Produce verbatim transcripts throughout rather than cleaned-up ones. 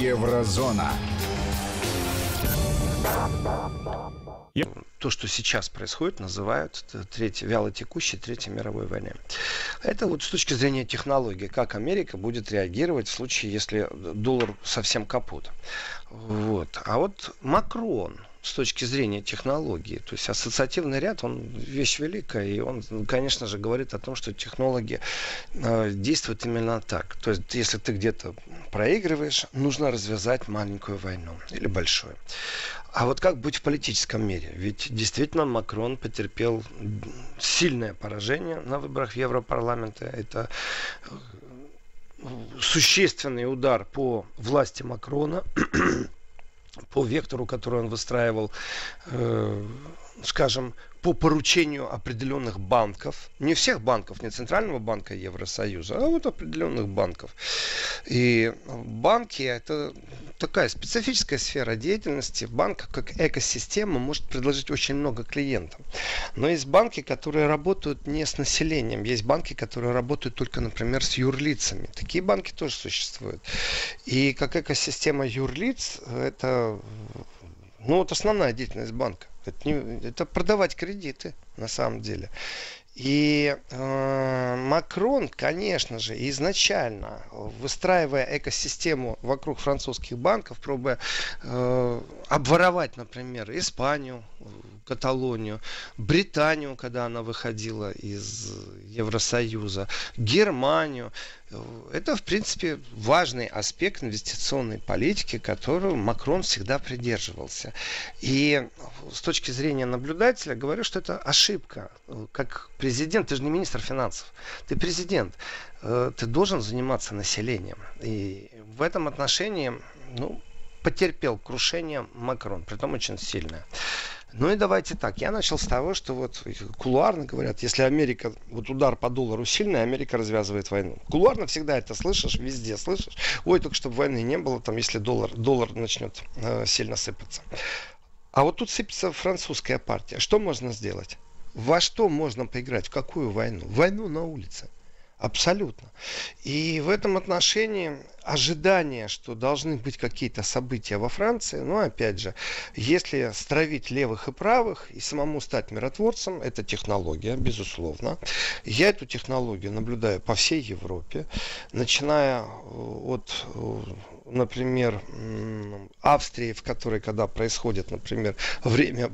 Еврозона. То, что сейчас происходит, называют третьей, вялотекущей Третьей мировой войной. Это вот с точки зрения технологии, как Америка будет реагировать в случае, если доллар совсем капут. Вот. А вот Макрон с точки зрения технологии, то есть ассоциативный ряд, он вещь великая, и он, конечно же, говорит о том, что технологии э, действуют именно так. То есть если ты где-то проигрываешь, нужно развязать маленькую войну или большую. А вот как быть в политическом мире? Ведь действительно Макрон потерпел сильное поражение на выборах в Европарламента. Это существенный удар по власти Макрона, по вектору, который он выстраивал, э, скажем, по поручению определенных банков, не всех банков, не Центрального банка Евросоюза, а вот определенных банков. И банки — это такая специфическая сфера деятельности. Банк как экосистема может предложить очень много клиентам. Но есть банки, которые работают не с населением, есть банки, которые работают только, например, с юрлицами. Такие банки тоже существуют. И как экосистема юрлиц, это, ну, вот основная деятельность банка. Это, не, это продавать кредиты на самом деле. И э, Макрон, конечно же, изначально, выстраивая экосистему вокруг французских банков, пробуя э, обворовать, например, Испанию, Каталонию, Британию, когда она выходила из Евросоюза, Германию. Это, в принципе, важный аспект инвестиционной политики, которую Макрон всегда придерживался. И с точки зрения наблюдателя говорю, что это ошибка. Как президент, ты же не министр финансов, ты президент. Ты должен заниматься населением. И в этом отношении, ну, потерпел крушение Макрон, притом очень сильное. Ну и давайте так. Я начал с того, что вот кулуарно говорят, если Америка, вот удар по доллару сильный, Америка развязывает войну. Кулуарно всегда это слышишь, везде слышишь. Ой, только чтобы войны не было, там, если доллар, доллар начнет э, сильно сыпаться. А вот тут сыпется французская партия. Что можно сделать? Во что можно поиграть? В какую войну? Войну на улице. Абсолютно. И в этом отношении ожидание, что должны быть какие-то события во Франции, но, опять же, если стравить левых и правых и самому стать миротворцем, это технология, безусловно. Я эту технологию наблюдаю по всей Европе, начиная от, например, Австрии, в которой, когда происходит, например, время,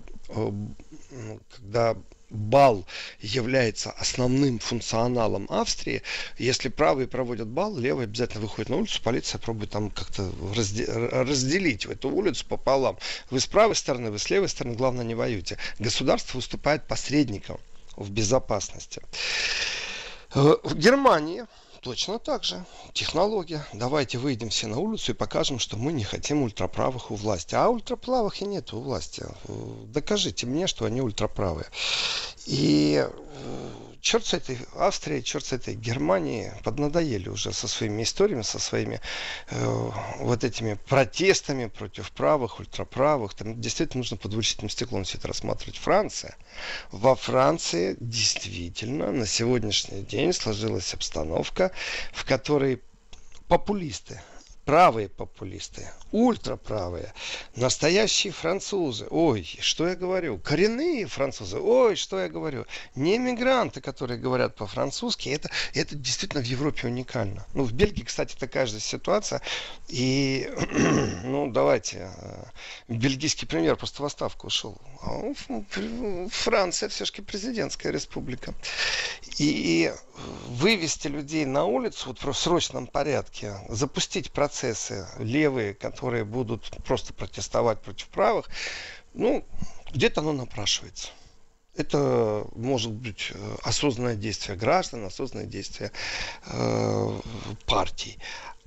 когда бал является основным функционалом Австрии. Если правые проводят бал, левые обязательно выходят на улицу, полиция пробует там как-то разделить эту улицу пополам. Вы с правой стороны, вы с левой стороны, главное, не воюйте. Государство выступает посредником в безопасности. В Германии точно так же. Технология. Давайте выйдем все на улицу и покажем, что мы не хотим ультраправых у власти. А ультраправых и нет у власти. Докажите мне, что они ультраправые. И черт с этой Австрии, черт с этой Германии поднадоели уже со своими историями, со своими э, вот этими протестами против правых, ультраправых. Там действительно нужно под увеличительным стеклом все это рассматривать. Франция. Во Франции действительно на сегодняшний день сложилась обстановка, в которой популисты, правые популисты, ультраправые, настоящие французы, ой, что я говорю, коренные французы, ой, что я говорю, не мигранты, которые говорят по-французски, это, это действительно в Европе уникально. Ну, в Бельгии, кстати, такая же ситуация, и, ну, давайте, бельгийский премьер просто в отставку ушел, а Франция все-таки президентская республика, и вывести людей на улицу вот в срочном порядке, запустить процессы левые, которые будут просто протестовать против правых, ну, где-то оно напрашивается. Это может быть осознанное действие граждан, осознанное действие э, партий.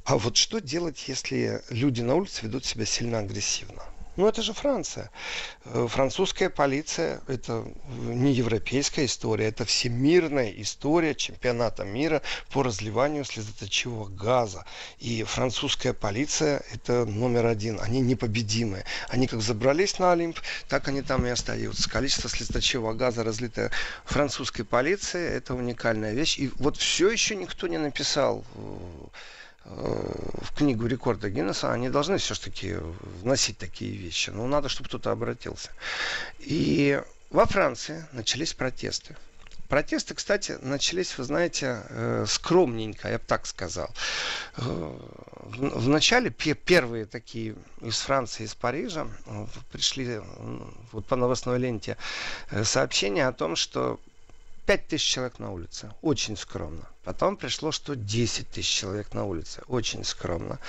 А вот что делать, если люди на улице ведут себя сильно агрессивно? Ну, это же Франция. Французская полиция – это не европейская история, это всемирная история чемпионата мира по разливанию слезоточивого газа. И французская полиция – это номер один. Они непобедимые. Они как забрались на Олимп, так они там и остаются. Количество слезоточивого газа, разлитое французской полицией, это уникальная вещь. И вот все еще никто не написал в Книгу рекорда Гиннесса, они должны все-таки вносить такие вещи. Но надо, чтобы кто-то обратился. И во Франции начались протесты. Протесты, кстати, начались, вы знаете, скромненько, я бы так сказал. Вначале первые такие из Франции, из Парижа пришли вот по новостной ленте сообщения о том, что пять тысяч человек на улице. Очень скромно. Потом пришло, что десять тысяч человек на улице. Очень скромно.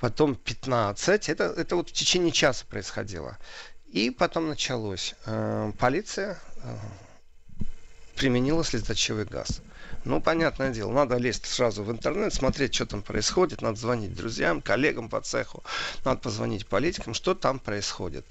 Потом пятнадцать. Это, это вот в течение часа происходило. И потом началось. Полиция применила слезоточивый газ. Ну, понятное дело, надо лезть сразу в интернет, смотреть, что там происходит, надо звонить друзьям, коллегам по цеху, надо позвонить политикам, что там происходит.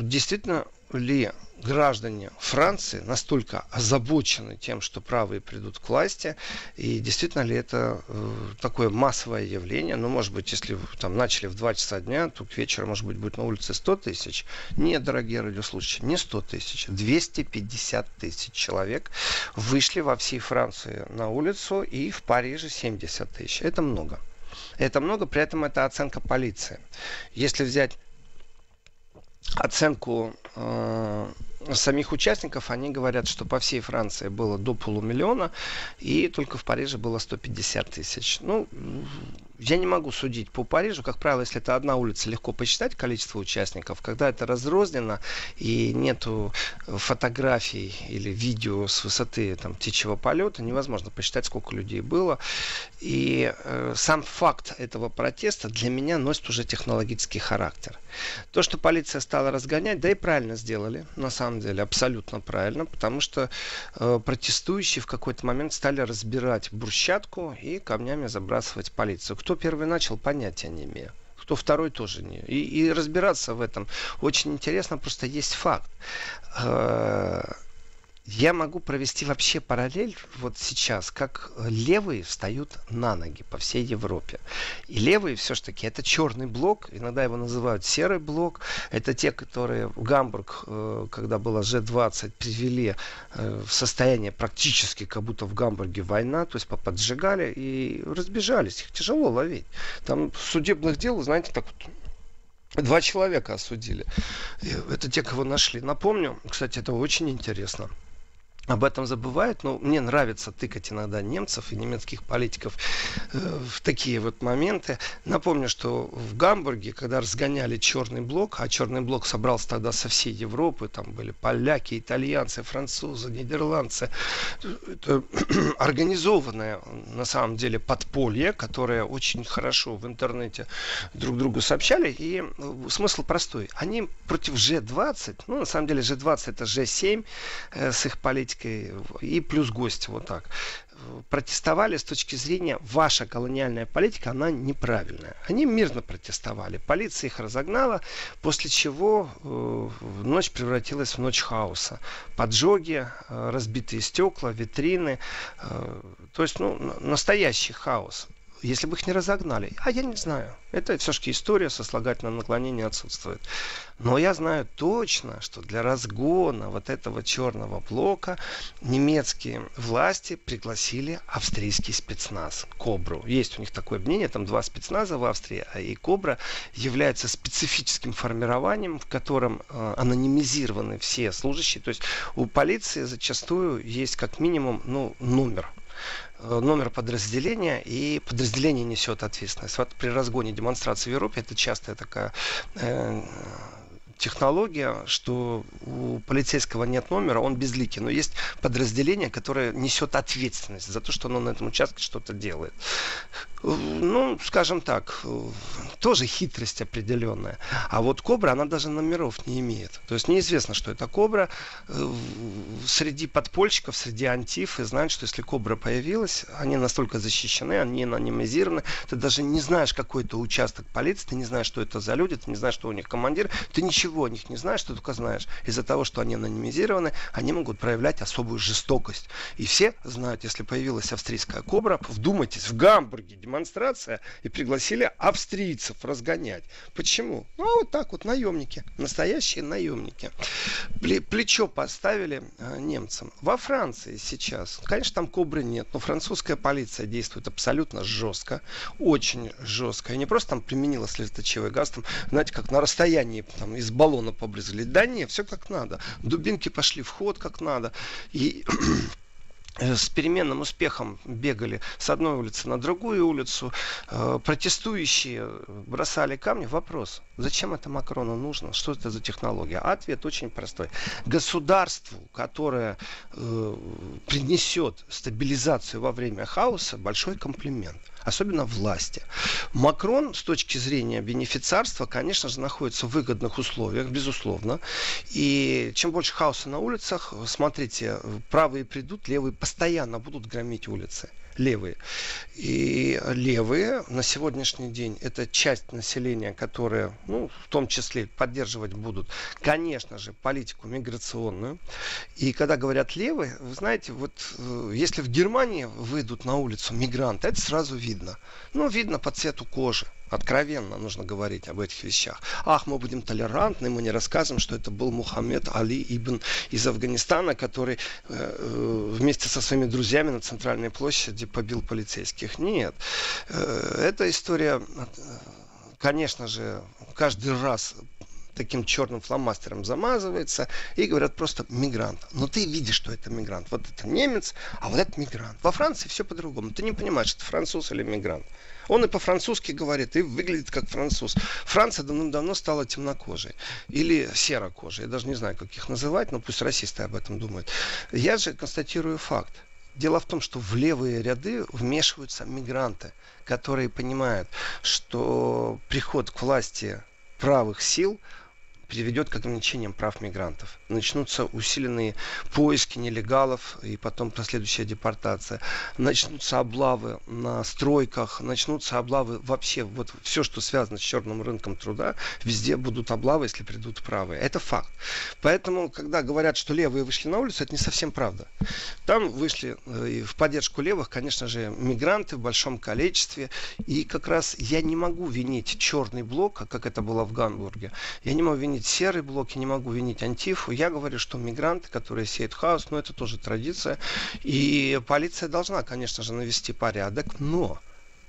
Действительно ли граждане Франции настолько озабочены тем, что правые придут к власти, и действительно ли это э, такое массовое явление? Ну, может быть, если там начали в два часа дня, то к вечеру, может быть, будет на улице сто тысяч. Нет, дорогие радиослушатели, не сто тысяч, двести пятьдесят тысяч человек вышли во всей Франции на улицу, и в Париже семьдесят тысяч. Это много. Это много, при этом это оценка полиции. Если взять оценку э, самих участников, они говорят, что по всей Франции было до полумиллиона, и только в Париже было сто пятьдесят тысяч. Ну, я не могу судить по Парижу. Как правило, если это одна улица, легко посчитать количество участников. Когда это разрознено и нету фотографий или видео с высоты там, птичьего полета, невозможно посчитать, сколько людей было. И э, сам факт этого протеста для меня носит уже технологический характер. То, что полиция стала разгонять, да и правильно сделали, на самом деле, абсолютно правильно, потому что э, протестующие в какой-то момент стали разбирать брусчатку и камнями забрасывать полицию. Кто первый начал, понятия не имею. Кто второй, тоже не. И, и разбираться в этом очень интересно, просто есть факт. Э-э- я могу провести вообще параллель вот сейчас, как левые встают на ноги по всей Европе. И левые все-таки это черный блок, иногда его называют серый блок. Это те, которые в Гамбург, когда было джи двадцать, привели в состояние практически, как будто в Гамбурге война, то есть поподжигали и разбежались. Их тяжело ловить. Там судебных дел, знаете, так вот... Два человека осудили. Это те, кого нашли. Напомню, кстати, это очень интересно. Об этом забывают, но мне нравится тыкать иногда немцев и немецких политиков в такие вот моменты. Напомню, что в Гамбурге, когда разгоняли черный блок, а черный блок собрался тогда со всей Европы, там были поляки, итальянцы, французы, нидерландцы. Это организованное, на самом деле, подполье, которое очень хорошо в интернете друг другу сообщали. И смысл простой. Они против джи двадцать, ну, на самом деле, джи двадцать это джи семь с их политикой, и плюс гость, вот так протестовали с точки зрения: ваша колониальная политика, она неправильная. Они мирно протестовали, полиция их разогнала, после чего э, ночь превратилась в ночь хаоса. Поджоги, э, разбитые стекла, витрины, э, то есть ну, настоящий хаос. Если бы их не разогнали, а я не знаю. Это все-таки история, сослагательное наклонение отсутствует. Но я знаю точно, что для разгона вот этого черного блока немецкие власти пригласили австрийский спецназ, Кобру. Есть у них такое мнение, там два спецназа в Австрии, и Кобра является специфическим формированием, в котором э, анонимизированы все служащие. То есть у полиции зачастую есть как минимум ну, номер. номер подразделения, и подразделение несет ответственность. Вот при разгоне демонстрации в Европе это частая такая э, технология, что у полицейского нет номера, он безликий, но есть подразделение, которое несет ответственность за то, что оно на этом участке что-то делает. Ну, скажем так, тоже хитрость определенная. А вот Кобра, она даже номеров не имеет. То есть неизвестно, что это Кобра. Среди подпольщиков, среди антифы знают, что если Кобра появилась, они настолько защищены, они анонимизированы. Ты даже не знаешь, какой это участок полиции, ты не знаешь, что это за люди, ты не знаешь, что у них командир. Ты ничего о них не знаешь, ты только знаешь. Из-за того, что они анонимизированы, они могут проявлять особую жестокость. И все знают, если появилась австрийская Кобра, вдумайтесь, в Гамбурге, демонстрация, и пригласили австрийцев разгонять. Почему? Ну, а вот так вот наемники, настоящие наемники. Плечо поставили немцам. Во Франции сейчас, конечно, там кобры нет, но французская полиция действует абсолютно жестко, очень жестко. И не просто там применила слезоточивый газ, там, знаете, как на расстоянии там, из баллона побрызгали. Да нет, все как надо. Дубинки пошли в ход как надо. И... с переменным успехом бегали с одной улицы на другую улицу. Протестующие бросали камни. Вопрос, зачем это Макрону нужно? Что это за технология? Ответ очень простой. Государству, которое принесет стабилизацию во время хаоса, большой комплимент. Особенно власти. Макрон с точки зрения бенефициарства, конечно же, находится в выгодных условиях, безусловно. И чем больше хаоса на улицах, смотрите, правые придут, левые постоянно будут громить улицы. Левые. И левые на сегодняшний день это часть населения, которые, ну, в том числе поддерживать будут, конечно же, политику миграционную. И когда говорят левые, вы знаете, вот если в Германии выйдут на улицу мигранты, это сразу видно. Ну, видно по цвету кожи. Откровенно нужно говорить об этих вещах. Ах, мы будем толерантны, мы не рассказываем, что это был Мухаммед Али Ибн из Афганистана, который э, вместе со своими друзьями на центральной площади побил полицейских. Нет. Э, эта история, конечно же, каждый раз таким черным фломастером замазывается и говорят просто мигрант. Но ты видишь, что это мигрант. Вот это немец, а вот это мигрант. Во Франции все по-другому. Ты не понимаешь, это француз или мигрант. Он и по-французски говорит, и выглядит как француз. Франция давным-давно стала темнокожей. Или серокожей. Я даже не знаю, как их называть, но пусть расисты об этом думают. Я же констатирую факт. Дело в том, что в левые ряды вмешиваются мигранты, которые понимают, что приход к власти правых сил приведет к ограничениям прав мигрантов. Начнутся усиленные поиски нелегалов и потом последующая депортация. Начнутся облавы на стройках, начнутся облавы вообще. Вот все, что связано с черным рынком труда, везде будут облавы, если придут правые. Это факт. Поэтому, когда говорят, что левые вышли на улицу, это не совсем правда. Там вышли в поддержку левых, конечно же, мигранты в большом количестве. И как раз я не могу винить черный блок, как это было в Гамбурге. Я не могу винить серый блок, я не могу винить антифу. Я говорю, что мигранты, которые сеют хаос, но это тоже традиция. И полиция должна, конечно же, навести порядок, но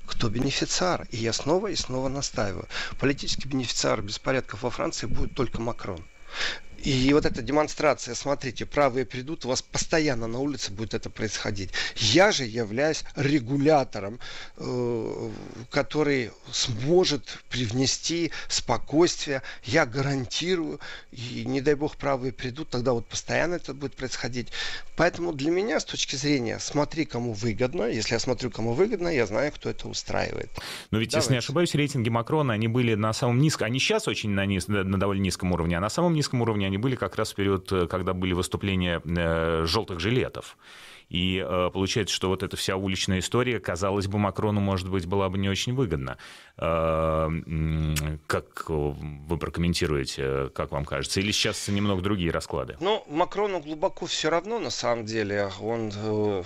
кто бенефициар? И я снова и снова настаиваю. Политический бенефициар беспорядков во Франции будет только Макрон. И вот эта демонстрация, смотрите, правые придут, у вас постоянно на улице будет это происходить. Я же являюсь регулятором, который сможет привнести спокойствие. Я гарантирую, и не дай бог правые придут, тогда вот постоянно это будет происходить. Поэтому для меня с точки зрения, смотри, кому выгодно. Если я смотрю, кому выгодно, я знаю, кто это устраивает. Но ведь, Давайте. если не ошибаюсь, рейтинги Макрона, они были на самом низком, они сейчас очень на, низ, на довольно низком уровне, а на самом низком уровне они были как раз в период, когда были выступления э, «желтых жилетов». И э, получается, что вот эта вся уличная история, казалось бы, Макрону, может быть, была бы не очень выгодна. Э, как вы прокомментируете, как вам кажется? Или сейчас немного другие расклады? Ну, Макрону глубоко все равно, на самом деле. Он... Э,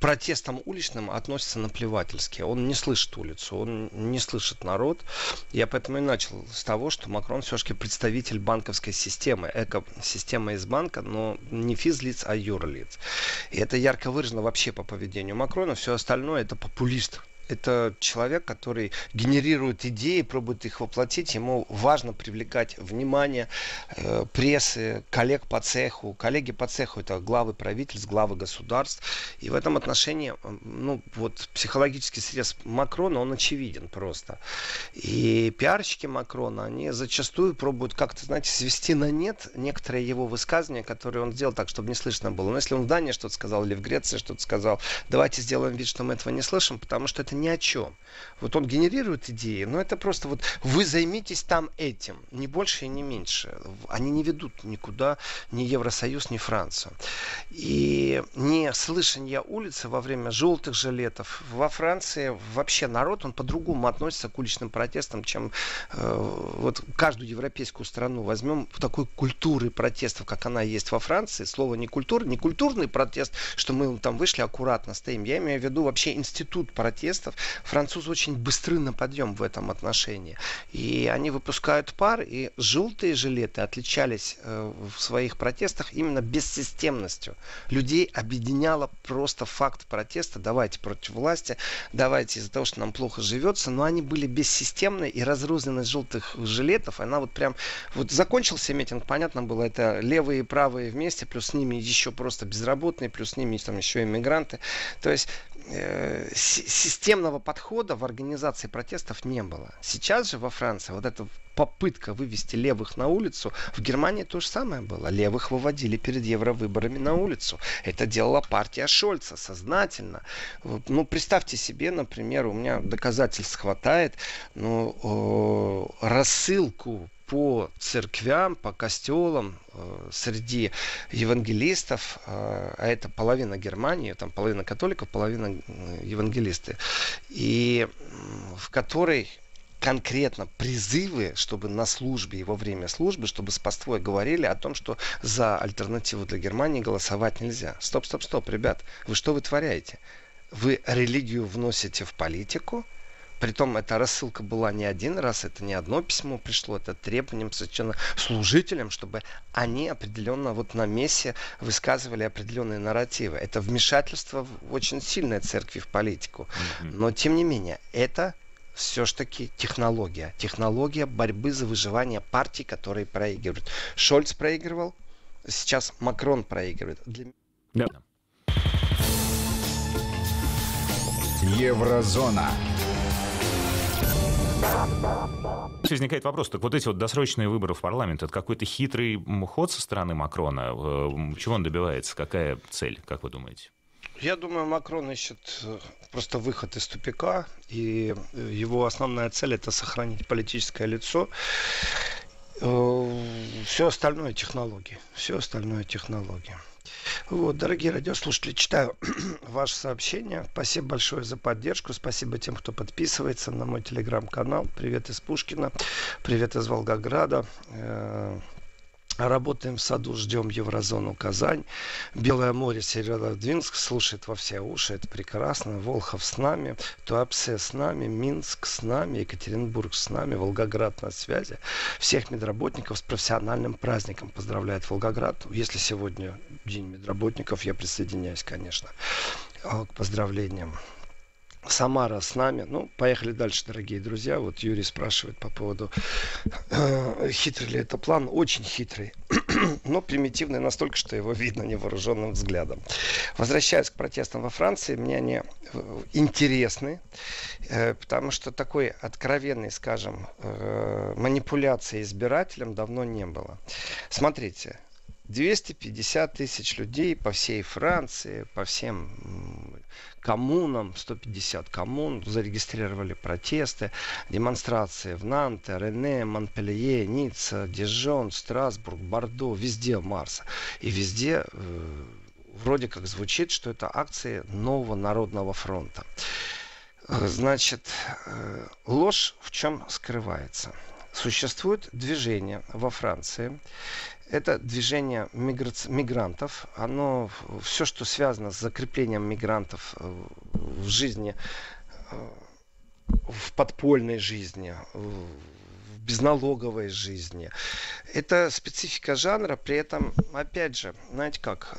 протестам уличным относится наплевательски. Он не слышит улицу, он не слышит народ. Я поэтому и начал с того, что Макрон все-таки представитель банковской системы, экосистемы из банка, но не физлиц, а юрлиц. И это ярко выражено вообще по поведению Макрона. Все остальное это популист. Это человек, который генерирует идеи, пробует их воплотить. Ему важно привлекать внимание э, прессы, коллег по цеху. Коллеги по цеху – это главы правительств, главы государств. И в этом отношении, ну, вот, психологический срез Макрона, он очевиден просто. И пиарщики Макрона, они зачастую пробуют как-то, знаете, свести на нет некоторые его высказывания, которые он сделал так, чтобы не слышно было. Но если он в Дании что-то сказал или в Греции что-то сказал, давайте сделаем вид, что мы этого не слышим, потому что это это ни о чем. Вот он генерирует идеи, но это просто вот вы займитесь там этим, ни больше и ни меньше. Они не ведут никуда ни Евросоюз, ни Францию. И не слышание улицы во время желтых жилетов. Во Франции вообще народ, он по-другому относится к уличным протестам, чем э, вот каждую европейскую страну. Возьмем такой культуры протестов, как она есть во Франции. Слово не культура, не культурный протест, что мы там вышли аккуратно стоим. Я имею в виду вообще институт протестов. Французы очень быстры на подъем в этом отношении. И они выпускают пар, и желтые жилеты отличались э, в своих протестах именно бессистемностью. Людей объединяло просто факт протеста. Давайте против власти, давайте из-за того, что нам плохо живется. Но они были бессистемны, и разрозненность желтых жилетов, она вот прям... Вот закончился митинг, понятно было, это левые и правые вместе, плюс с ними еще просто безработные, плюс с ними там еще иммигранты. То есть э, системного подхода в организации протестов не было. Сейчас же во Франции вот эта попытка вывести левых на улицу, в Германии то же самое было. Левых выводили перед евровыборами на улицу. Это делала партия Шольца сознательно. Вот, ну, представьте себе, например, у меня доказательств хватает, но о, рассылку по церквям, по костелам среди евангелистов, а это половина Германии, там половина католиков, половина евангелисты, и в которой конкретно призывы, чтобы на службе и во время службы, чтобы с поствой говорили о том, что за альтернативу для Германии голосовать нельзя. Стоп, стоп, стоп, ребят, вы что вы творяете? Вы религию вносите в политику? Притом эта рассылка была не один раз, это не одно письмо пришло, это требованием совершенно служителям, чтобы они определенно вот на мессе высказывали определенные нарративы. Это вмешательство в очень сильное церкви в политику. Но тем не менее, это все-таки технология. Технология борьбы за выживание партий, которые проигрывают. Шольц проигрывал, сейчас Макрон проигрывает. Для... Да. Еврозона. Возникает вопрос, так вот эти вот досрочные выборы в парламент, это какой-то хитрый ход со стороны Макрона? Чего он добивается? Какая цель, как вы думаете? Я думаю, Макрон ищет просто выход из тупика, и его основная цель – это сохранить политическое лицо. Все остальное – технологии. Все остальное – технологии. Вот, дорогие радиослушатели, читаю ваше сообщение. Спасибо большое за поддержку. Спасибо тем, кто подписывается на мой телеграм-канал. Привет из Пушкина. Привет из Волгограда. Работаем в саду, ждем Еврозону, Казань. Белое море, Северодвинск слушает во все уши. Это прекрасно. Волхов с нами. Туапсе с нами. Минск с нами. Екатеринбург с нами. Волгоград на связи. Всех медработников с профессиональным праздником поздравляет Волгоград. Если сегодня день медработников, я присоединяюсь, конечно, к поздравлениям. Самара с нами. Ну, поехали дальше, дорогие друзья. Вот Юрий спрашивает по поводу, э, хитрый ли это план. Очень хитрый, но примитивный настолько, что его видно невооруженным взглядом. Возвращаясь к протестам во Франции, мне они интересны, э, потому что такой откровенной, скажем, э, манипуляции избирателям давно не было. Смотрите. двести пятьдесят тысяч людей по всей Франции, по всем коммунам, сто пятьдесят коммун зарегистрировали протесты, демонстрации в Нанте, Рене, Монпелье, Ницца, Дижон, Страсбург, Бордо, везде Марса. И везде э, вроде как звучит, что это акции нового народного фронта. Значит, э, ложь в чем скрывается? Существует движение во Франции. Это движение мигрантов. Оно, все, что связано с закреплением мигрантов в жизни, в подпольной жизни, в безналоговой жизни. Это специфика жанра. При этом, опять же, знаете как,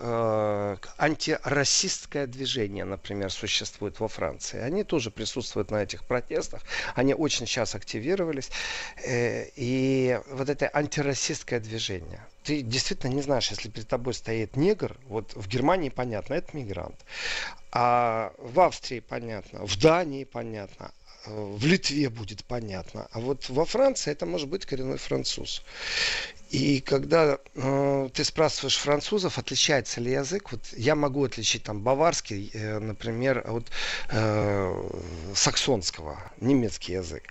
антирасистское движение, например, существует во Франции. Они тоже присутствуют на этих протестах. Они очень сейчас активировались. И вот это антирасистское движение. Ты действительно не знаешь, если перед тобой стоит негр, вот в Германии понятно, это мигрант. А в Австрии понятно, в Дании понятно, в Литве будет понятно. А вот во Франции это может быть коренной француз. И когда э, ты спрашиваешь французов, отличается ли язык, вот я могу отличить там баварский, э, например, от э, саксонского, немецкий язык.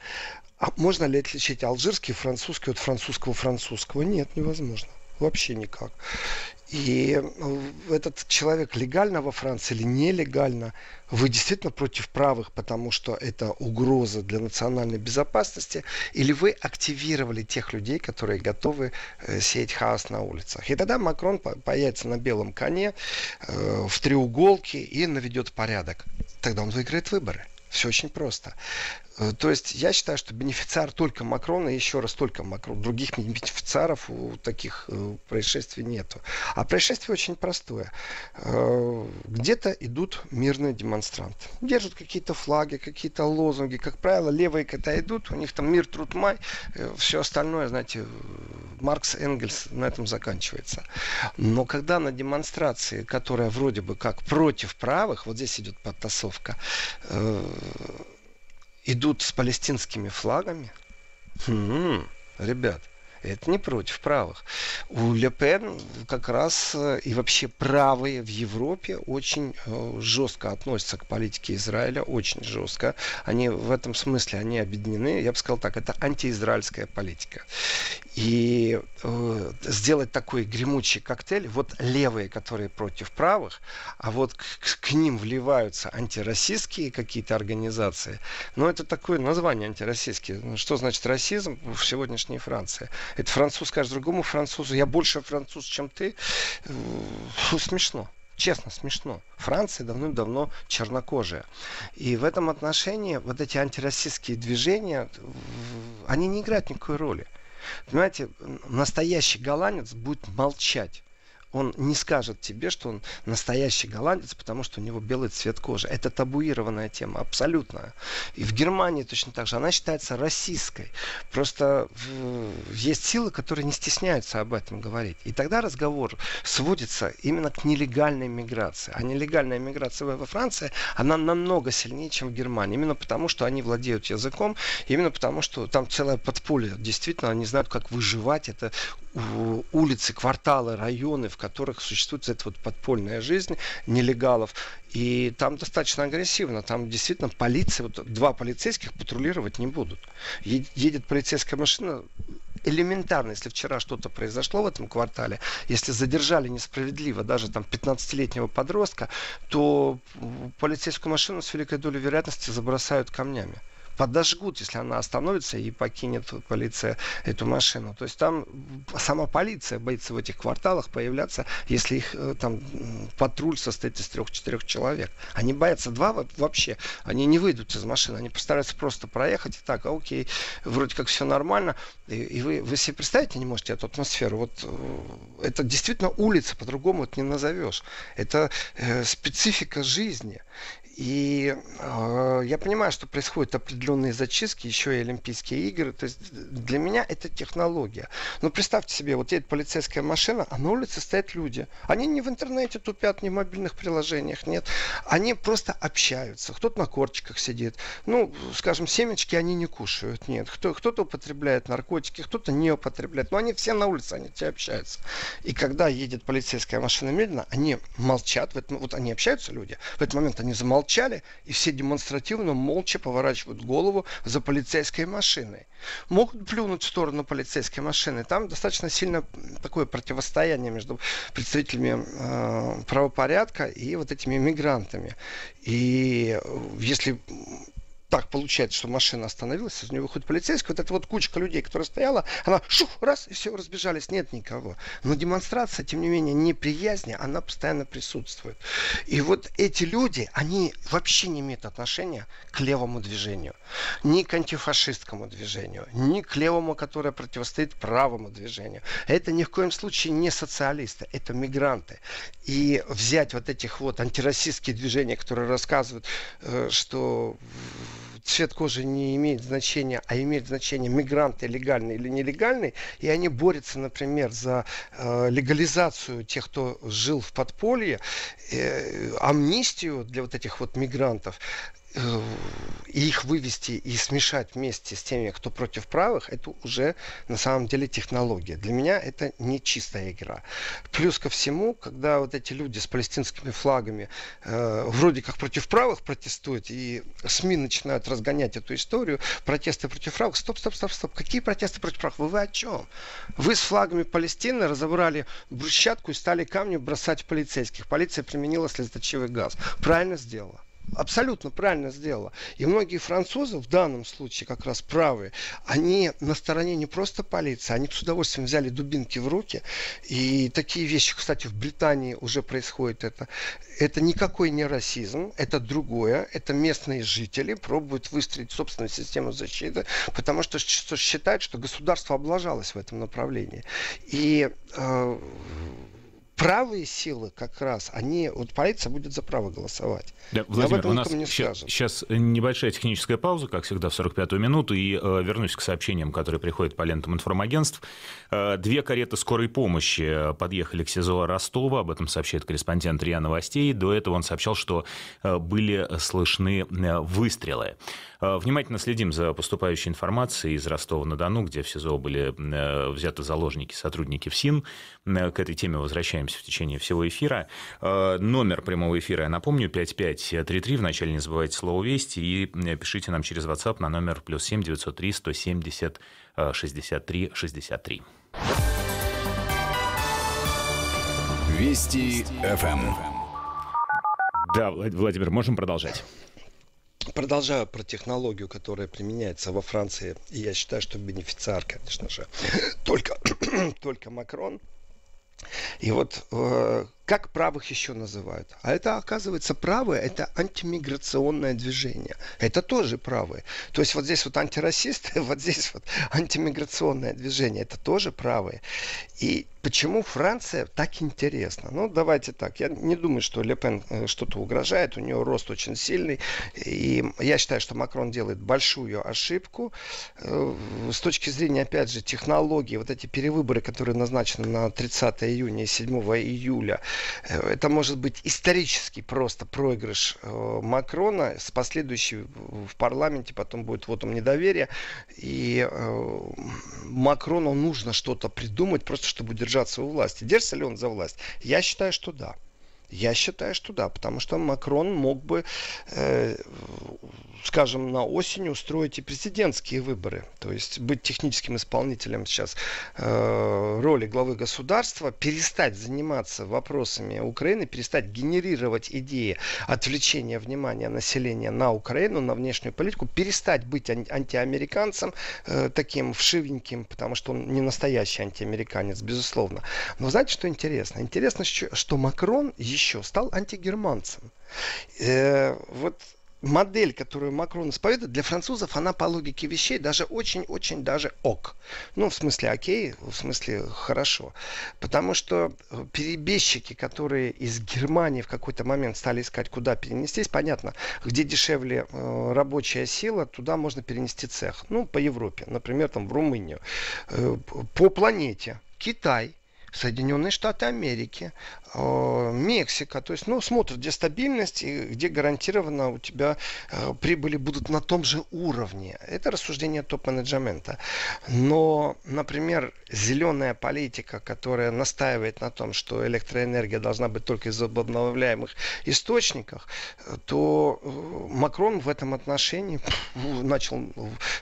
А можно ли отличить алжирский французский от французского-французского? Нет, невозможно. Вообще никак. И этот человек легально во Франции или нелегально, вы действительно против правых, потому что это угроза для национальной безопасности, или вы активировали тех людей, которые готовы сеять хаос на улицах. И тогда Макрон появится на белом коне, э, в треуголке и наведет порядок. Тогда он выиграет выборы. Все очень просто. То есть я считаю, что бенефициар только Макрона, и еще раз только Макрон. Других бенефициаров у таких происшествий нету. А происшествие очень простое. Где-то идут мирные демонстранты. Держат какие-то флаги, какие-то лозунги. Как правило, левые когда идут, у них там мир, труд, май. Все остальное, знаете, Маркс, Энгельс, на этом заканчивается. Но когда на демонстрации, которая вроде бы как против правых, вот здесь идет подтасовка, идут с палестинскими флагами. Хм, ребят, это не против правых. У Ле Пен как раз и вообще правые в Европе очень жестко относятся к политике Израиля. Очень жестко. Они в этом смысле, они объединены. Я бы сказал так, это антиизраильская политика. И э, сделать такой гремучий коктейль, вот левые, которые против правых, а вот к, к ним вливаются антироссийские какие-то организации. Но это такое название антироссийские. Что значит расизм в сегодняшней Франции? Это француз скажет другому французу: я больше француз, чем ты. Фу, смешно. Честно, смешно. Франция давным-давно чернокожая. И в этом отношении вот эти антироссийские движения, они не играют никакой роли. Понимаете, настоящий голландец будет молчать. Он не скажет тебе, что он настоящий голландец, потому что у него белый цвет кожи. Это табуированная тема, абсолютно. И в Германии точно так же. Она считается российской. Просто есть силы, которые не стесняются об этом говорить. И тогда разговор сводится именно к нелегальной миграции. А нелегальная миграция во Франции, она намного сильнее, чем в Германии. Именно потому, что они владеют языком. Именно потому, что там целое подполье. Действительно, они знают, как выживать. Это улицы, кварталы, районы, в которых существует эта вот подпольная жизнь нелегалов. И там достаточно агрессивно. Там действительно полиция, вот два полицейских патрулировать не будут. Едет полицейская машина. Элементарно, если вчера что-то произошло в этом квартале, если задержали несправедливо даже там пятнадцатилетнего подростка, то полицейскую машину с великой долей вероятности забросают камнями. Подожгут, если она остановится и покинет полиция эту машину. То есть там сама полиция боится в этих кварталах появляться, если их там патруль состоит из трех-четырех человек. Они боятся два вообще. Они не выйдут из машины. Они постараются просто проехать. И так, а окей, вроде как все нормально. И, и вы, вы себе представить не можете эту атмосферу. Вот это действительно улица, по-другому это не назовешь. Это э, специфика жизни. И э, я понимаю, что происходят определенные зачистки, еще и Олимпийские игры. То есть для меня это технология. Но представьте себе, вот едет полицейская машина, а на улице стоят люди. Они не в интернете тупят, не в мобильных приложениях, нет. Они просто общаются. Кто-то на корточках сидит. Ну, скажем, семечки они не кушают, нет. Кто, кто-то употребляет наркотики, кто-то не употребляет. Но они все на улице, они все общаются. И когда едет полицейская машина медленно, они молчат. В этот, вот они общаются, люди. В этот момент они замолчат. Молчали, и все демонстративно молча поворачивают голову за полицейской машиной. Могут плюнуть в сторону полицейской машины. Там достаточно сильно такое противостояние между представителями э, правопорядка и вот этими мигрантами. И если так получается, что машина остановилась, из нее выходит полицейский, вот эта вот кучка людей, которая стояла, она шух, раз, и все, разбежались, нет никого. Но демонстрация, тем не менее, неприязни, она постоянно присутствует. И вот эти люди, они вообще не имеют отношения к левому движению, ни к антифашистскому движению, ни к левому, которое противостоит правому движению. Это ни в коем случае не социалисты, это мигранты. И взять вот этих вот антироссийские движения, которые рассказывают, что цвет кожи не имеет значения, а имеет значение, мигранты легальные или нелегальные, и они борются, например, за э, легализацию тех, кто жил в подполье, э, амнистию для вот этих вот мигрантов, э, и их вывести и смешать вместе с теми, кто против правых, это уже на самом деле технология. Для меня это не чистая игра. Плюс ко всему, когда вот эти люди с палестинскими флагами э, вроде как против правых протестуют, и СМИ начинают разгонять эту историю, протесты против правых, стоп, стоп, стоп, стоп, какие протесты против правых? Вы, вы о чем? Вы с флагами Палестины разобрали брусчатку и стали камни бросать в полицейских. Полиция применила слезоточивый газ. Правильно сделала. Абсолютно правильно сделала. И многие французы, в данном случае как раз правые, они на стороне не просто полиции, они с удовольствием взяли дубинки в руки. И такие вещи, кстати, в Британии уже происходит это. Это никакой не расизм, это другое. Это местные жители пробуют выстроить собственную систему защиты, потому что считают, что государство облажалось в этом направлении. И... Э, правые силы как раз, они, вот полиция будет за право голосовать. Да, Владимир, у нас не щас, сейчас небольшая техническая пауза, как всегда, в сорок пятую минуту, и э, вернусь к сообщениям, которые приходят по лентам информагентств. Э, две кареты скорой помощи подъехали к СИЗО Ростова, об этом сообщает корреспондент РИА Новостей. До этого он сообщал, что э, были слышны э, выстрелы. Э, внимательно следим за поступающей информацией из Ростова-на-Дону, где в СИЗО были э, взяты заложники, сотрудники ФСИН. Э, к этой теме возвращаемся в течение всего эфира. Номер прямого эфира, я напомню, пять пять три три. Вначале не забывайте слово «Вести» и пишите нам через WhatsApp на номер плюс семь девятьсот три сто семьдесят шестьдесят три шестьдесят три. Вести ФМ. Да, Владимир, можем продолжать. Продолжаю про технологию, которая применяется во Франции. И я считаю, что бенефициар, конечно же, только, только Макрон. И вот э, как правых еще называют? А это, оказывается, правые, это антимиграционное движение. Это тоже правые. То есть вот здесь вот антирасисты, вот здесь вот антимиграционное движение. Это тоже правые. И почему Франция так интересна? Ну, давайте так. Я не думаю, что Ле Пен что-то угрожает. У нее рост очень сильный. И я считаю, что Макрон делает большую ошибку. С точки зрения, опять же, технологии, вот эти перевыборы, которые назначены на тридцатое июня и седьмое июля, это может быть исторический просто проигрыш Макрона. С последующей в парламенте потом будет вотум недоверия. И Макрону нужно что-то придумать, просто чтобы удержаться у власти. Держится ли он за власть? Я считаю, что да. Я считаю, что да, потому что Макрон мог бы, э, скажем, на осень устроить и президентские выборы. То есть быть техническим исполнителем сейчас э, роли главы государства, перестать заниматься вопросами Украины, перестать генерировать идеи отвлечения внимания населения на Украину, на внешнюю политику, перестать быть ан- антиамериканцем, э, таким вшивеньким, потому что он не настоящий антиамериканец, безусловно. Но знаете, что интересно? Интересно, что Макрон еще стал антигерманцем. Э, вот модель, которую Макрон исповедует, для французов она по логике вещей даже очень-очень даже ок. Ну, в смысле окей, в смысле хорошо. Потому что перебежчики, которые из Германии в какой-то момент стали искать, куда перенестись, понятно, где дешевле э, рабочая сила, туда можно перенести цех. Ну, по Европе, например, там в Румынию. Э, по планете Китай, Соединенные Штаты Америки, Мексика, то есть, ну, смотрят, где стабильность и где гарантированно у тебя прибыли будут на том же уровне. Это рассуждение топ-менеджмента. Но, например, зеленая политика, которая настаивает на том, что электроэнергия должна быть только из обновляемых источников, то Макрон в этом отношении начал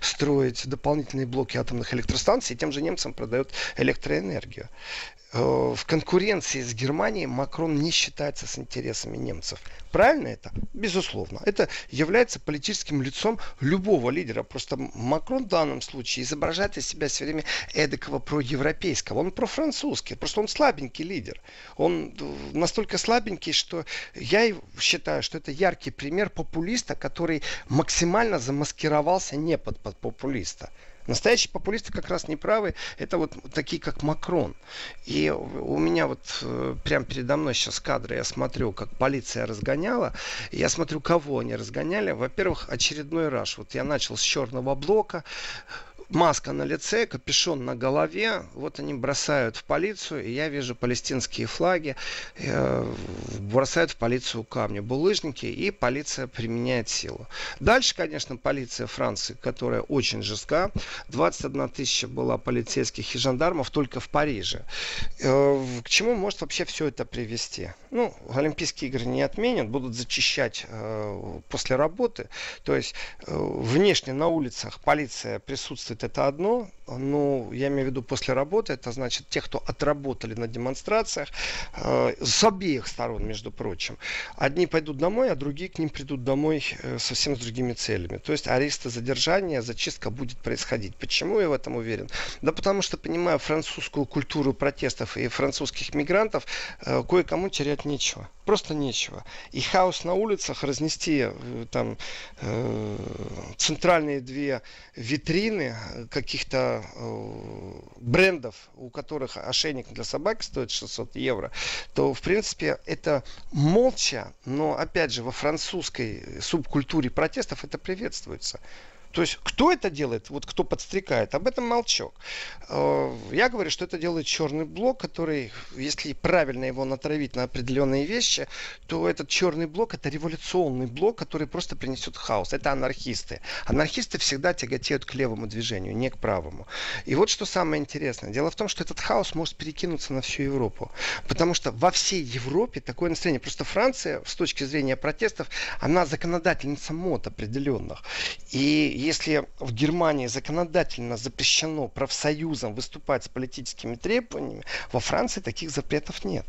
строить дополнительные блоки атомных электростанций и тем же немцам продает электроэнергию. В конкуренции с Германией Макрон не считается с интересами немцев. Правильно это? Безусловно. Это является политическим лицом любого лидера. Просто Макрон в данном случае изображает из себя все время эдакого проевропейского. Он профранцузский. Просто он слабенький лидер. Он настолько слабенький, что я считаю, что это яркий пример популиста, который максимально замаскировался не под, под популиста. Настоящие популисты как раз не правы. Это вот такие, как Макрон. И у меня вот прямо передо мной сейчас кадры. Я смотрю, как полиция разгоняла. Я смотрю, кого они разгоняли. Во-первых, очередной раш. Вот я начал с черного блока. Маска на лице, капюшон на голове. Вот они бросают в полицию. И я вижу палестинские флаги. Бросают в полицию камни, булыжники. И полиция применяет силу. Дальше, конечно, полиция Франции, которая очень жестка. двадцать одна тысяча было полицейских и жандармов только в Париже. К чему может вообще все это привести? Ну, Олимпийские игры не отменят. Будут зачищать после работы. То есть, внешне на улицах полиция присутствует. Это одно, ну, я имею в виду после работы, это значит тех, кто отработали на демонстрациях, э, с обеих сторон, между прочим. Одни пойдут домой, а другие к ним придут домой э, совсем с другими целями. То есть аресты, задержания, зачистка будет происходить. Почему я в этом уверен? Да потому что, понимаю, французскую культуру протестов и французских мигрантов, э, кое-кому терять нечего. Просто нечего. И хаос на улицах, разнести э, там э, центральные две витрины каких-то э, брендов, у которых ошейник для собаки стоит шестьсот евро, то, в принципе, это молча, но, опять же, во французской субкультуре протестов это приветствуется. То есть, кто это делает, вот кто подстрекает, об этом молчок. Я говорю, что это делает черный блок, который, если правильно его натравить на определенные вещи, то этот черный блок, это революционный блок, который просто принесет хаос. Это анархисты. Анархисты всегда тяготеют к левому движению, не к правому. И вот что самое интересное. Дело в том, что этот хаос может перекинуться на всю Европу. Потому что во всей Европе такое настроение. Просто Франция, с точки зрения протестов, она законодательница мод определенных. И если в Германии законодательно запрещено профсоюзам выступать с политическими требованиями, во Франции таких запретов нет.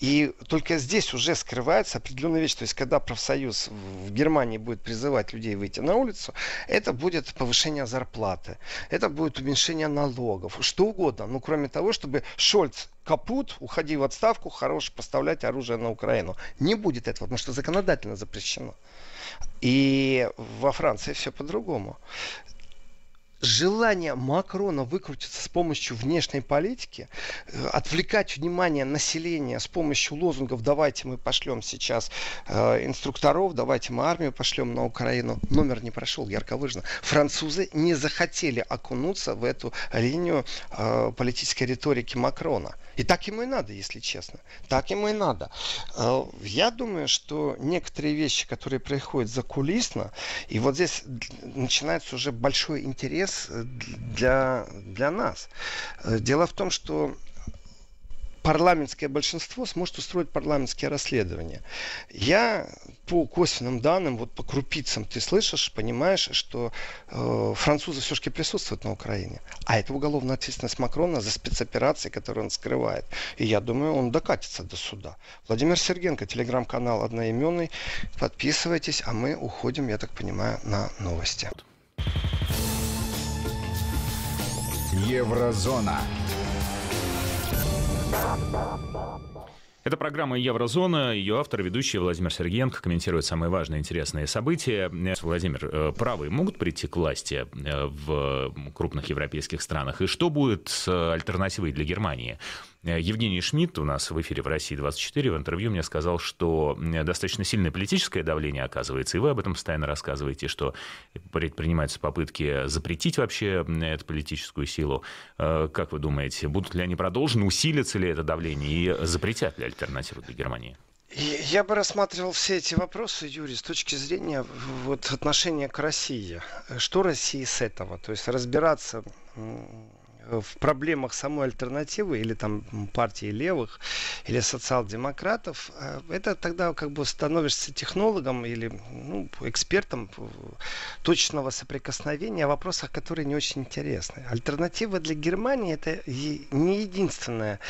И только здесь уже скрывается определенная вещь. То есть, когда профсоюз в Германии будет призывать людей выйти на улицу, это будет повышение зарплаты, это будет уменьшение налогов, что угодно. Ну, кроме того, чтобы Шольц капут, уходи в отставку, хорош поставлять оружие на Украину. Не будет этого, потому что законодательно запрещено. И во Франции все по-другому. Желание Макрона выкрутиться с помощью внешней политики, отвлекать внимание населения с помощью лозунгов «давайте мы пошлем сейчас э, инструкторов, давайте мы армию пошлем на Украину», номер не прошел, ярко выражено. Французы не захотели окунуться в эту линию э, политической риторики Макрона. И так ему и надо, если честно. Так ему и надо. Э, я думаю, что некоторые вещи, которые происходят закулисно, и вот здесь начинается уже большой интерес Для, для нас. Дело в том, что парламентское большинство сможет устроить парламентские расследования. Я по косвенным данным, вот по крупицам ты слышишь, понимаешь, что э, французы все-таки присутствуют на Украине. А это уголовная ответственность Макрона за спецоперации, которые он скрывает. И я думаю, он докатится до суда. Владимир Сергиенко, телеграм-канал одноименный. Подписывайтесь, а мы уходим, я так понимаю, на новости. Еврозона. Это программа «Еврозона». Ее автор, ведущий Владимир Сергиенко комментирует самые важные интересные события. Владимир, правые могут прийти к власти в крупных европейских странах? И что будет с альтернативой для Германии? Евгений Шмидт у нас в эфире в России двадцать четыре в интервью мне сказал, что достаточно сильное политическое давление оказывается, и вы об этом постоянно рассказываете, что предпринимаются попытки запретить вообще эту политическую силу. Как вы думаете, будут ли они продолжены, усилится ли это давление и запретят ли альтернативу для Германии? Я бы рассматривал все эти вопросы, Юрий, с точки зрения вот, отношения к России. Что России с этого? То есть разбираться в проблемах самой альтернативы или там партии левых или социал-демократов, это тогда как бы становишься технологом или ну, экспертом точного соприкосновения о вопросах, которые не очень интересны. Альтернатива для Германии — это не единственная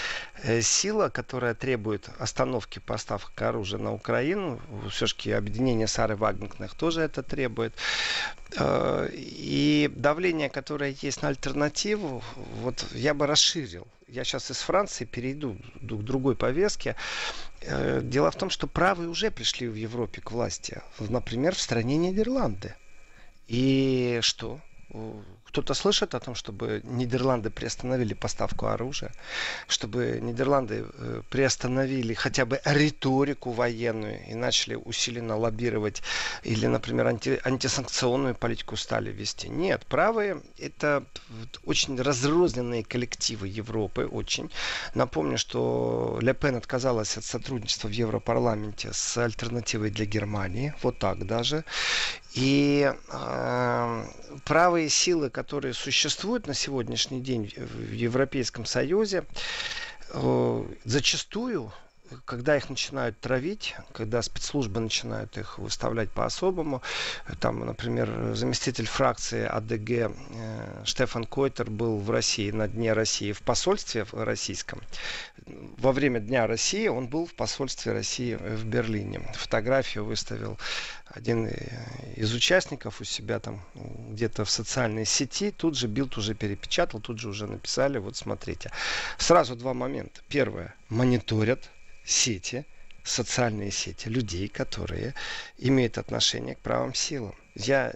сила, которая требует остановки поставок оружия на Украину. Все-таки объединение Сары Вагенкнехт тоже это требует. И давление, которое есть на альтернативу, вот я бы расширил. Я сейчас из Франции перейду к другой повестке. Дело в том, что правые уже пришли в Европе к власти. Например, в стране Нидерланды. И что? Кто-то слышит о том, чтобы Нидерланды приостановили поставку оружия, чтобы Нидерланды приостановили хотя бы риторику военную и начали усиленно лоббировать или, например, анти, антисанкционную политику стали вести? Нет, правые – это очень разрозненные коллективы Европы, очень. Напомню, что Ле Пен отказалась от сотрудничества в Европарламенте с альтернативой для Германии, вот так даже. И э, правые силы, которые существуют на сегодняшний день в Европейском Союзе, э, зачастую, когда их начинают травить, когда спецслужбы начинают их выставлять по-особому, там, например, заместитель фракции АДГ э, Штефан Койтер был в России на Дне России, в посольстве российском. Во время Дня России он был в посольстве России в Берлине. Фотографию выставил один из участников у себя там где-то в социальной сети, тут же Bild уже перепечатал, тут же уже написали, вот смотрите. Сразу два момента. Первое. Мониторят сети, социальные сети людей, которые имеют отношение к правым силам. Я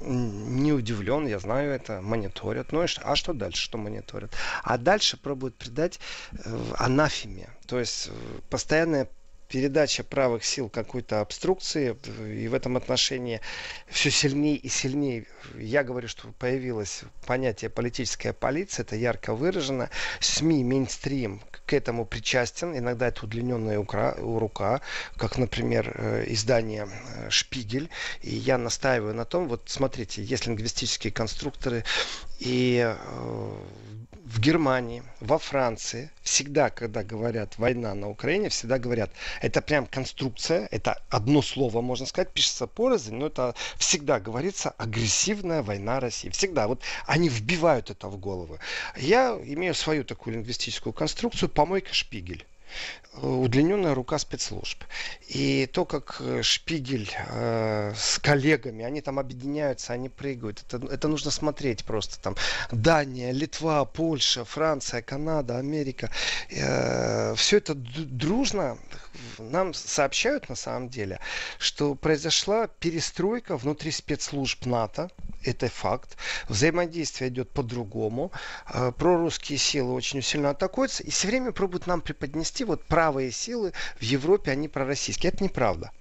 не удивлен, я знаю это, мониторят. Ну и что? А что дальше? Что мониторят? А дальше пробуют придать анафеме. То есть постоянное передача правых сил какой-то обструкции, и в этом отношении все сильнее и сильнее. Я говорю, что появилось понятие политическая полиция, это ярко выражено. СМИ, мейнстрим к этому причастен, иногда это удлиненная рука, как, например, издание «Шпигель». И я настаиваю на том, вот смотрите, есть лингвистические конструкторы, и в Германии, во Франции всегда, когда говорят «война на Украине», всегда говорят, это прям конструкция, это одно слово, можно сказать, пишется порознь, но это всегда говорится агрессивная война России. Всегда. Вот они вбивают это в головы. Я имею свою такую лингвистическую конструкцию «помойка Шпигель». Удлиненная рука спецслужб. И то, как Шпигель э, с коллегами, они там объединяются, они прыгают. Это, это нужно смотреть просто. Там Дания, Литва, Польша, Франция, Канада, Америка. Э, все это дружно нам сообщают на самом деле, что произошла перестройка внутри спецслужб НАТО. Это факт. Взаимодействие идет по-другому. Э, прорусские силы очень сильно атакуются. И все время пробуют нам преподнести, вот правые силы в Европе, они пророссийские. Это неправда.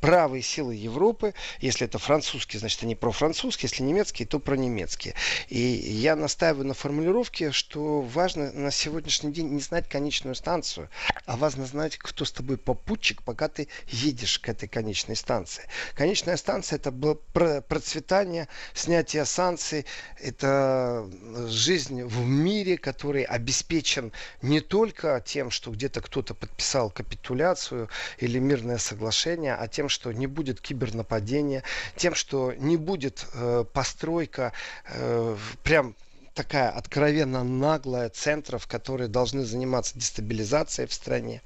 Правые силы Европы, если это французские, значит они профранцузские, если немецкие, то пронемецкие. И я настаиваю на формулировке, что важно на сегодняшний день не знать конечную станцию, а важно знать, кто с тобой попутчик, пока ты едешь к этой конечной станции. Конечная станция – это процветание, снятие санкций, это жизнь в мире, который обеспечен не только тем, что где-то кто-то подписал капитуляцию или мирное соглашение, а тем, что не будет кибернападения, тем, что не будет э, постройка э, прям такая откровенно наглая центров, которые должны заниматься дестабилизацией в стране.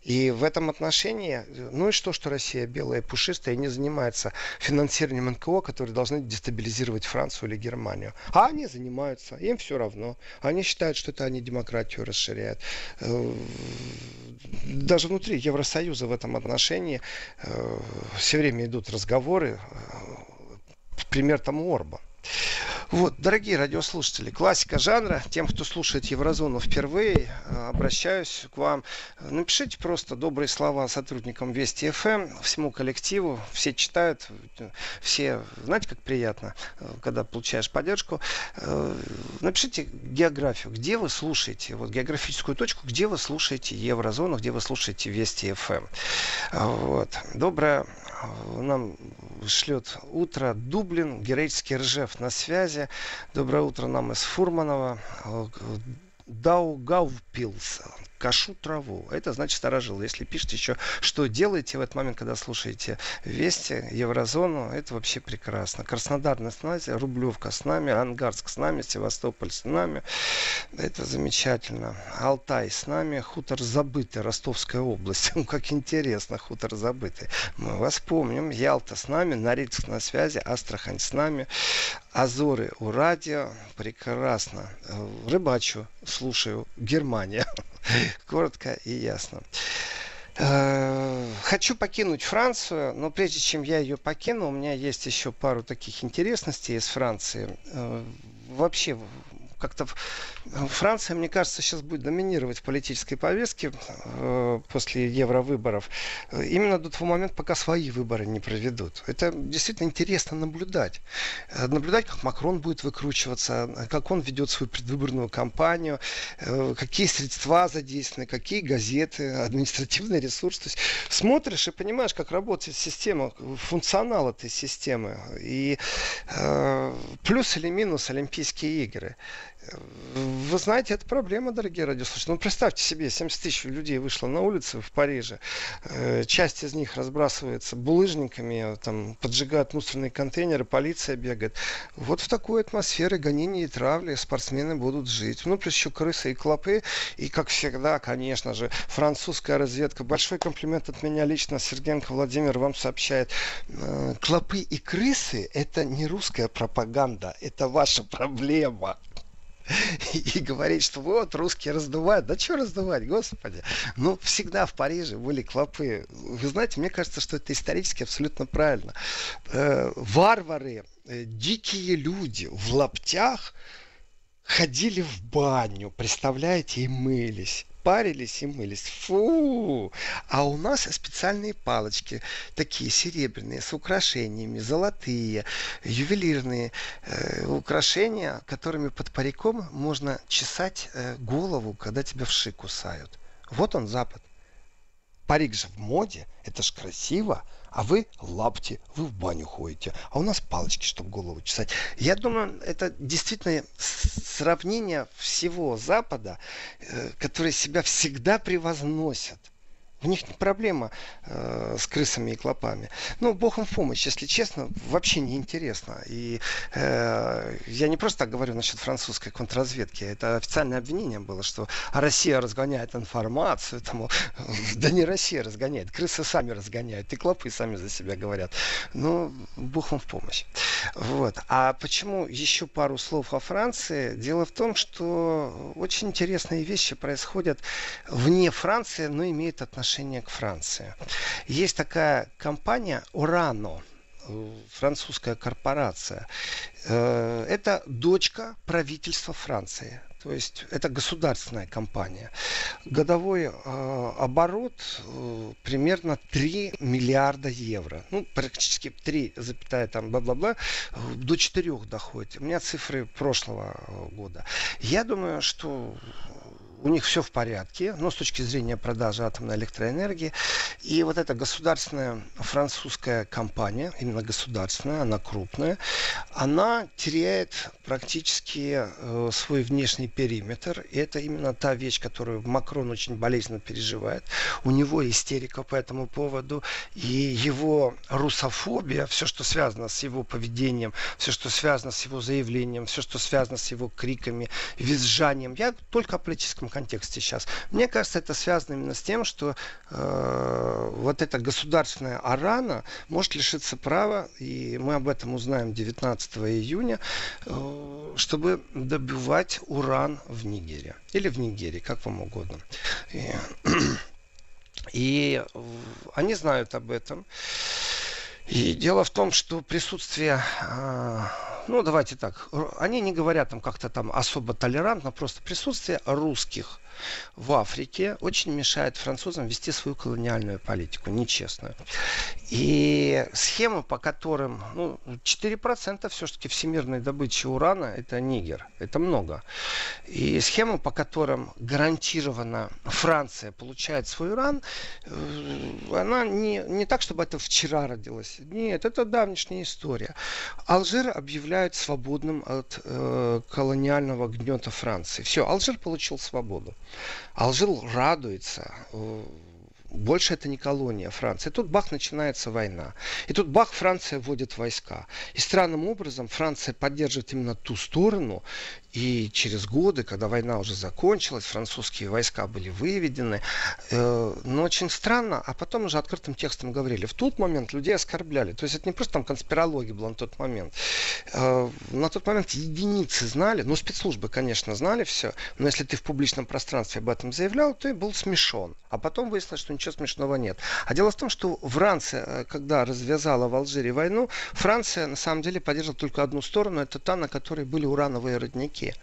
И в этом отношении, ну и что, что Россия белая и пушистая и не занимается финансированием НКО, которые должны дестабилизировать Францию или Германию. А они занимаются, им все равно. Они считают, что это они демократию расширяют. Даже внутри Евросоюза в этом отношении все время идут разговоры. Пример тому Орбан. Вот, дорогие радиослушатели, классика жанра. Тем, кто слушает Еврозону впервые, обращаюсь к вам. Напишите просто добрые слова сотрудникам Вести ФМ, всему коллективу. Все читают, все, знаете, как приятно, когда получаешь поддержку. Напишите географию, где вы слушаете, вот географическую точку, где вы слушаете Еврозону, где вы слушаете Вести ФМ. Вот. Доброе нам шлет утро Дублин, героический Ржев на связи. Доброе утро нам из Фурманова. Даугавпилс. Кашу траву. Это значит сторожил. Если пишете еще, что делаете в этот момент, когда слушаете Вести, Еврозону, это вообще прекрасно. Краснодар с нами, Рублевка с нами, Ангарск с нами, Севастополь с нами. Это замечательно. Алтай с нами, хутор забытый, Ростовская область. Ну, как интересно, хутор забытый. Мы вас помним. Ялта с нами, Норильск на связи, Астрахань с нами, Азоры у радио. Прекрасно. Рыбачу, слушаю, Германия. Коротко и ясно. Хочу покинуть Францию, но прежде чем я ее покину, у меня есть еще пару таких интересностей из Франции. Вообще, как-то Франция, мне кажется, сейчас будет доминировать в политической повестке после евровыборов именно до того момента, пока свои выборы не проведут. Это действительно интересно наблюдать. Наблюдать, как Макрон будет выкручиваться, как он ведет свою предвыборную кампанию, какие средства задействованы, какие газеты, административный ресурс. То есть смотришь и понимаешь, как работает система, функционал этой системы. И плюс или минус Олимпийские игры. Вы знаете, это проблема, дорогие радиослушатели. Ну, представьте себе, семьдесят тысяч людей вышло на улицы в Париже. Часть из них разбрасывается булыжниками, там, поджигают мусорные контейнеры, полиция бегает. Вот в такой атмосфере гонений и травли спортсмены будут жить. Ну, плюс еще крысы и клопы. И, как всегда, конечно же, французская разведка. Большой комплимент от меня лично. Сергиенко Владимир вам сообщает. Клопы и крысы – это не русская пропаганда. Это ваша проблема. И говорить, что вот, русские раздувают. Да что раздувать, господи. Ну, всегда в Париже были клопы. Вы знаете, мне кажется, что это исторически абсолютно правильно. Варвары, дикие люди в лаптях ходили в баню, представляете, и мылись. Парились и мылись. Фу! А у нас специальные палочки, такие серебряные, с украшениями, золотые, ювелирные э, украшения, которыми под париком можно чесать э, голову, когда тебя вши кусают. Вот он, Запад. Парик же в моде, это ж красиво. А вы лапти, вы в баню ходите. А у нас палочки, чтобы голову чесать. Я думаю, это действительно сравнение всего Запада, которые себя всегда превозносят. У них не проблема э, с крысами и клопами. Ну, бог им в помощь, если честно, вообще не интересно. И э, я не просто так говорю насчет французской контрразведки. Это официальное обвинение было, что Россия разгоняет информацию. Тому, да не Россия разгоняет, крысы сами разгоняют, и клопы сами за себя говорят. Ну, бог им в помощь. Вот. А почему еще пару слов о Франции? Дело в том, что очень интересные вещи происходят вне Франции, но имеют отношение к Франции. Есть такая компания Orano, французская корпорация. Это дочка правительства Франции. То есть это государственная компания. Годовой э, оборот э, примерно три миллиарда евро. Ну, практически три, запятая там бла-бла-бла, до четырёх доходит. У меня цифры прошлого года. Я думаю, что у них все в порядке, но с точки зрения продажи атомной электроэнергии. И вот эта государственная французская компания, именно государственная, она крупная, она теряет практически э, свой внешний периметр. И это именно та вещь, которую Макрон очень болезненно переживает. У него истерика по этому поводу. И его русофобия, все, что связано с его поведением, все, что связано с его заявлением, все, что связано с его криками, визжанием. Я только о политическом контексте сейчас. Мне кажется, это связано именно с тем, что э, вот эта государственная Orano может лишиться права, и мы об этом узнаем девятнадцатого июня, э, чтобы добывать уран в Нигере. Или в Нигерии, как вам угодно. И, и они знают об этом. И дело в том, что присутствие, ну давайте так, они не говорят там как-то там особо толерантно, просто присутствие русских в Африке очень мешает французам вести свою колониальную политику, нечестную. И схема, по которым, ну, четыре процента все-таки всемирной добычи урана, это Нигер, это много. И схема, по которым гарантированно Франция получает свой уран, она не, не так, чтобы это вчера родилось. Нет, это давнишняя история. Алжир объявляют свободным от э, колониального гнета Франции. Все, Алжир получил свободу. Алжир радуется. Больше это не колония Франции. И тут бах, начинается война. И тут бах, Франция вводит войска. И странным образом Франция поддерживает именно ту сторону. И через годы, когда война уже закончилась, французские войска были выведены. Но очень странно. А потом уже открытым текстом говорили. В тот момент людей оскорбляли. То есть это не просто там конспирология была на тот момент. На тот момент единицы знали. Ну, спецслужбы, конечно, знали все. Но если ты в публичном пространстве об этом заявлял, ты был смешон. А потом выяснилось, что ничего ничего смешного нет. А дело в том, что Франция, когда развязала в Алжире войну, Франция на самом деле поддерживала только одну сторону, это та, на которой были урановые рудники.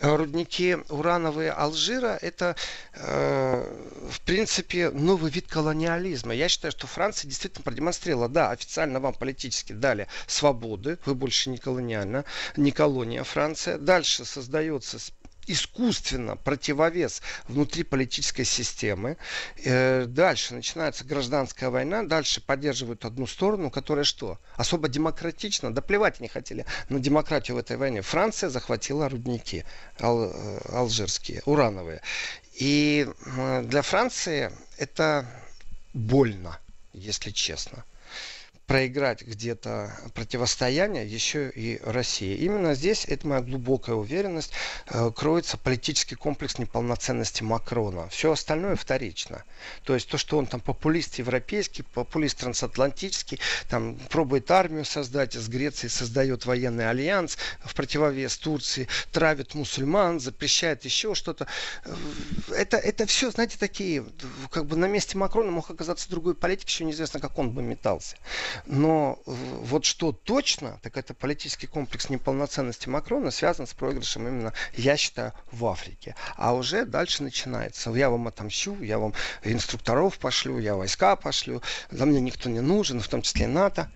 Рудники урановые Алжира – это, э, в принципе, новый вид колониализма. Я считаю, что Франция действительно продемонстрировала, да, официально вам политически дали свободы, вы больше не колониально, не колония Франция. Дальше создается искусственно противовес внутри политической системы. Дальше начинается гражданская война, дальше поддерживают одну сторону, которая что? Особо демократично, да плевать не хотели на демократию в этой войне. Франция захватила рудники ал- алжирские, урановые. И для Франции это больно, если честно. Проиграть где-то противостояние еще и России. Именно здесь, это моя глубокая уверенность, кроется политический комплекс неполноценности Макрона. Все остальное вторично. То есть то, что он там популист европейский, популист трансатлантический, там пробует армию создать, из Греции создает военный альянс в противовес Турции, травит мусульман, запрещает еще что-то. Это, это все, знаете, такие, как бы на месте Макрона мог оказаться другой политик, еще неизвестно, как он бы метался. Но вот что точно, так это политический комплекс неполноценности Макрона связан с проигрышем именно, я считаю, в Африке. А уже дальше начинается. Я вам отомщу, я вам инструкторов пошлю, я войска пошлю, за мне никто не нужен, в том числе и НАТО.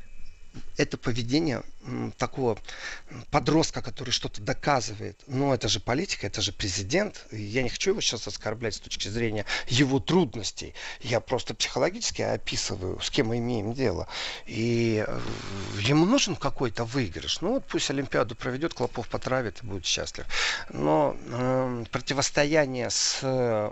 Это поведение такого подростка, который что-то доказывает. Но это же политика, это же президент. Я не хочу его сейчас оскорблять с точки зрения его трудностей. Я просто психологически описываю, с кем мы имеем дело. И ему нужен какой-то выигрыш. Ну вот пусть Олимпиаду проведет, клопов потравит и будет счастлив. Но э, противостояние с э,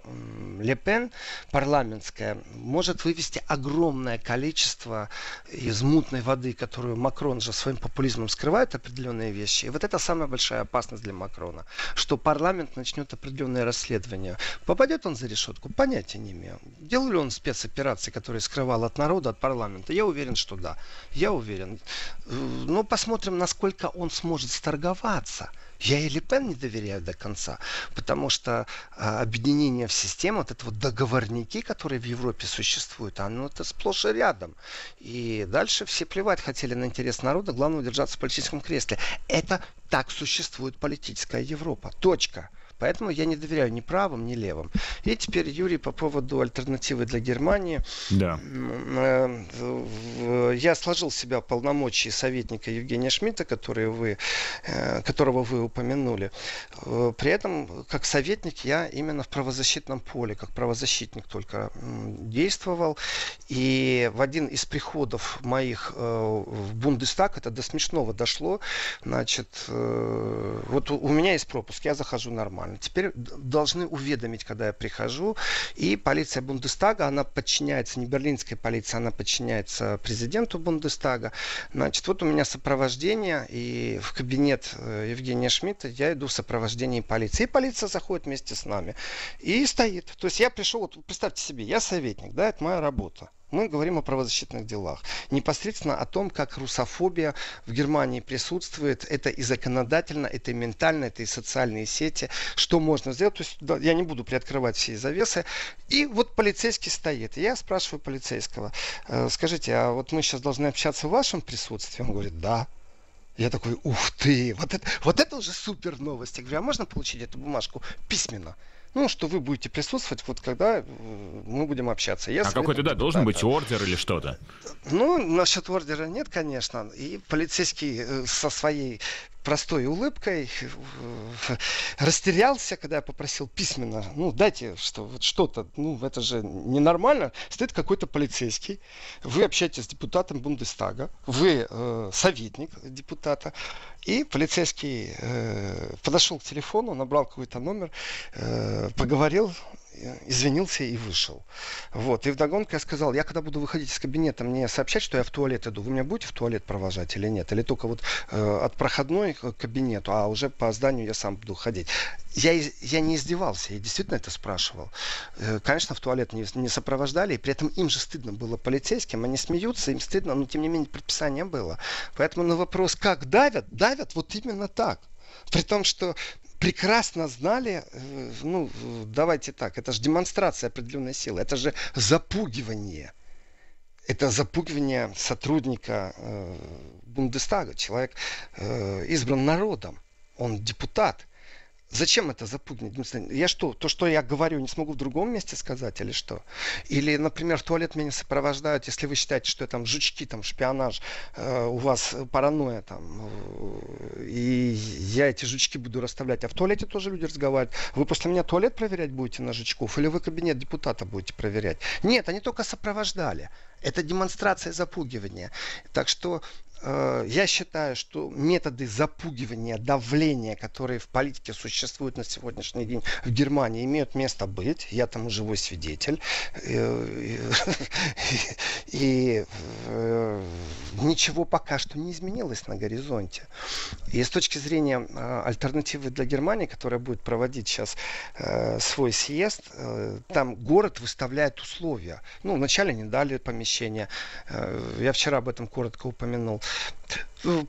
Ле Пен парламентское может вывести огромное количество из мутной воды, которую Макрон же своим популизмом скрывает определенные вещи. И вот это самая большая опасность для Макрона, что парламент начнет определенные расследования. Попадет он за решетку? Понятия не имею. Делал ли он спецоперации, которые скрывал от народа, от парламента? Я уверен, что да. Я уверен. Но посмотрим, насколько он сможет сторговаться. Я и Ле Пен не доверяю до конца, потому что а, объединение в систему, вот это вот договорники, которые в Европе существуют, оно это сплошь и рядом. И дальше все плевать хотели на интерес народа, главное удержаться в политическом кресле. Это так существует политическая Европа. Точка. Поэтому я не доверяю ни правым, ни левым. И теперь, Юрий, по поводу альтернативы для Германии. Да. Я сложил в себя полномочия советника Евгения Шмидта, который вы, которого вы упомянули. При этом, как советник, я именно в правозащитном поле, как правозащитник только действовал. И в один из приходов моих в Бундестаг, это до смешного дошло, значит, вот у меня есть пропуск, я захожу нормально. Теперь должны уведомить, когда я прихожу. И полиция Бундестага, она подчиняется, не берлинская полиция, она подчиняется президенту Бундестага. Значит, вот у меня сопровождение, и в кабинет Евгения Шмидта я иду в сопровождении полиции. И полиция заходит вместе с нами. И стоит. То есть я пришел, вот представьте себе, я советник, да, это моя работа. Мы говорим о правозащитных делах. Непосредственно о том, как русофобия в Германии присутствует. Это и законодательно, это и ментально, это и социальные сети. Что можно сделать? То есть, да, я не буду приоткрывать все завесы. И вот полицейский стоит. Я спрашиваю полицейского: скажите, а вот мы сейчас должны общаться в вашем присутствии? Он говорит: да. Я такой: ух ты, вот это, вот это уже супер новость. Я говорю: а можно получить эту бумажку письменно? Ну, что вы будете присутствовать, вот когда мы будем общаться. Я а какой-то, да, должен так, быть да. ордер или что-то? Ну, насчет ордера нет, конечно. И полицейский со своей простой улыбкой растерялся, когда я попросил письменно. Ну, дайте что, вот что-то. Ну, это же ненормально. Стоит какой-то полицейский. Вы общаетесь с депутатом Бундестага. Вы э, советник депутата. И полицейский э, подошел к телефону, набрал какой-то номер, э, поговорил, извинился и вышел. Вот. И вдогонку я сказал: я когда буду выходить из кабинета, мне сообщать, что я в туалет иду. Вы меня будете в туалет провожать или нет? Или только вот э, от проходной к кабинету, а уже по зданию я сам буду ходить. Я, я не издевался, я действительно это спрашивал. Э, конечно, в туалет не, не сопровождали, и при этом им же стыдно было полицейским, они смеются, им стыдно, но тем не менее предписание было. Поэтому на вопрос, как давят, давят вот именно так. При том, что прекрасно знали, ну, давайте так, это же демонстрация определенной силы, это же запугивание. Это запугивание сотрудника э, Бундестага. Человек э, избран народом, он депутат. Зачем это запугивать? Я что, то, что я говорю, не смогу в другом месте сказать или что? Или, например, в туалет меня сопровождают, если вы считаете, что там жучки, там шпионаж, э, у вас паранойя там, э, и я эти жучки буду расставлять. А в туалете тоже люди разговаривают. Вы после меня туалет проверять будете на жучков или вы кабинет депутата будете проверять? Нет, они только сопровождали. Это демонстрация запугивания. Так что я считаю, что методы запугивания, давления, которые в политике существуют на сегодняшний день в Германии, имеют место быть. Я тому живой свидетель. И, и, и, и ничего пока что не изменилось на горизонте. И с точки зрения альтернативы для Германии, которая будет проводить сейчас свой съезд, там город выставляет условия. Ну, вначале не дали помещения. Я вчера об этом коротко упомянул.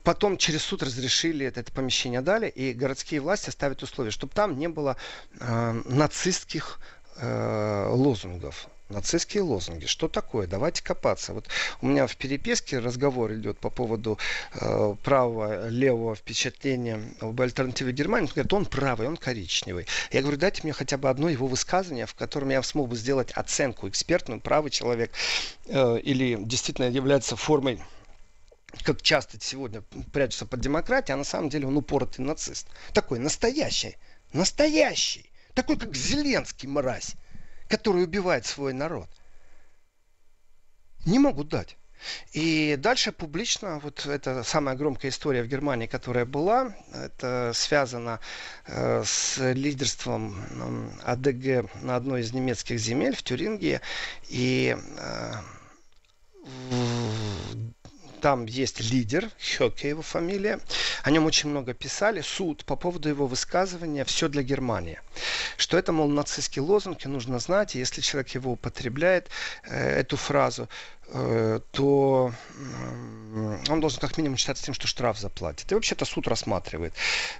Потом через суд разрешили это, это помещение дали, и городские власти ставят условия, чтобы там не было э, нацистских э, лозунгов. Нацистские лозунги. Что такое? Давайте копаться. Вот у меня в переписке разговор идет по поводу э, правого-левого впечатления об альтернативе Германии. Он говорит, он правый, он коричневый. Я говорю, дайте мне хотя бы одно его высказывание, в котором я смог бы сделать оценку экспертную, правый человек э, или действительно является формой, как часто сегодня прячется под демократией, а на самом деле он упоротый нацист. Такой настоящий, настоящий, такой как Зеленский мразь, который убивает свой народ. Не могут дать. И дальше публично, вот это самая громкая история в Германии, которая была, это связано э, с лидерством э, АДГ на одной из немецких земель в Тюрингии. И э, в... Там есть лидер, Хёке его фамилия. О нем очень много писали. Суд по поводу его высказывания «Все для Германии». Что это, мол, нацистские лозунги, нужно знать. И если человек его употребляет, э, эту фразу, э, то э, он должен как минимум считаться тем, что штраф заплатит. И вообще-то суд рассматривает.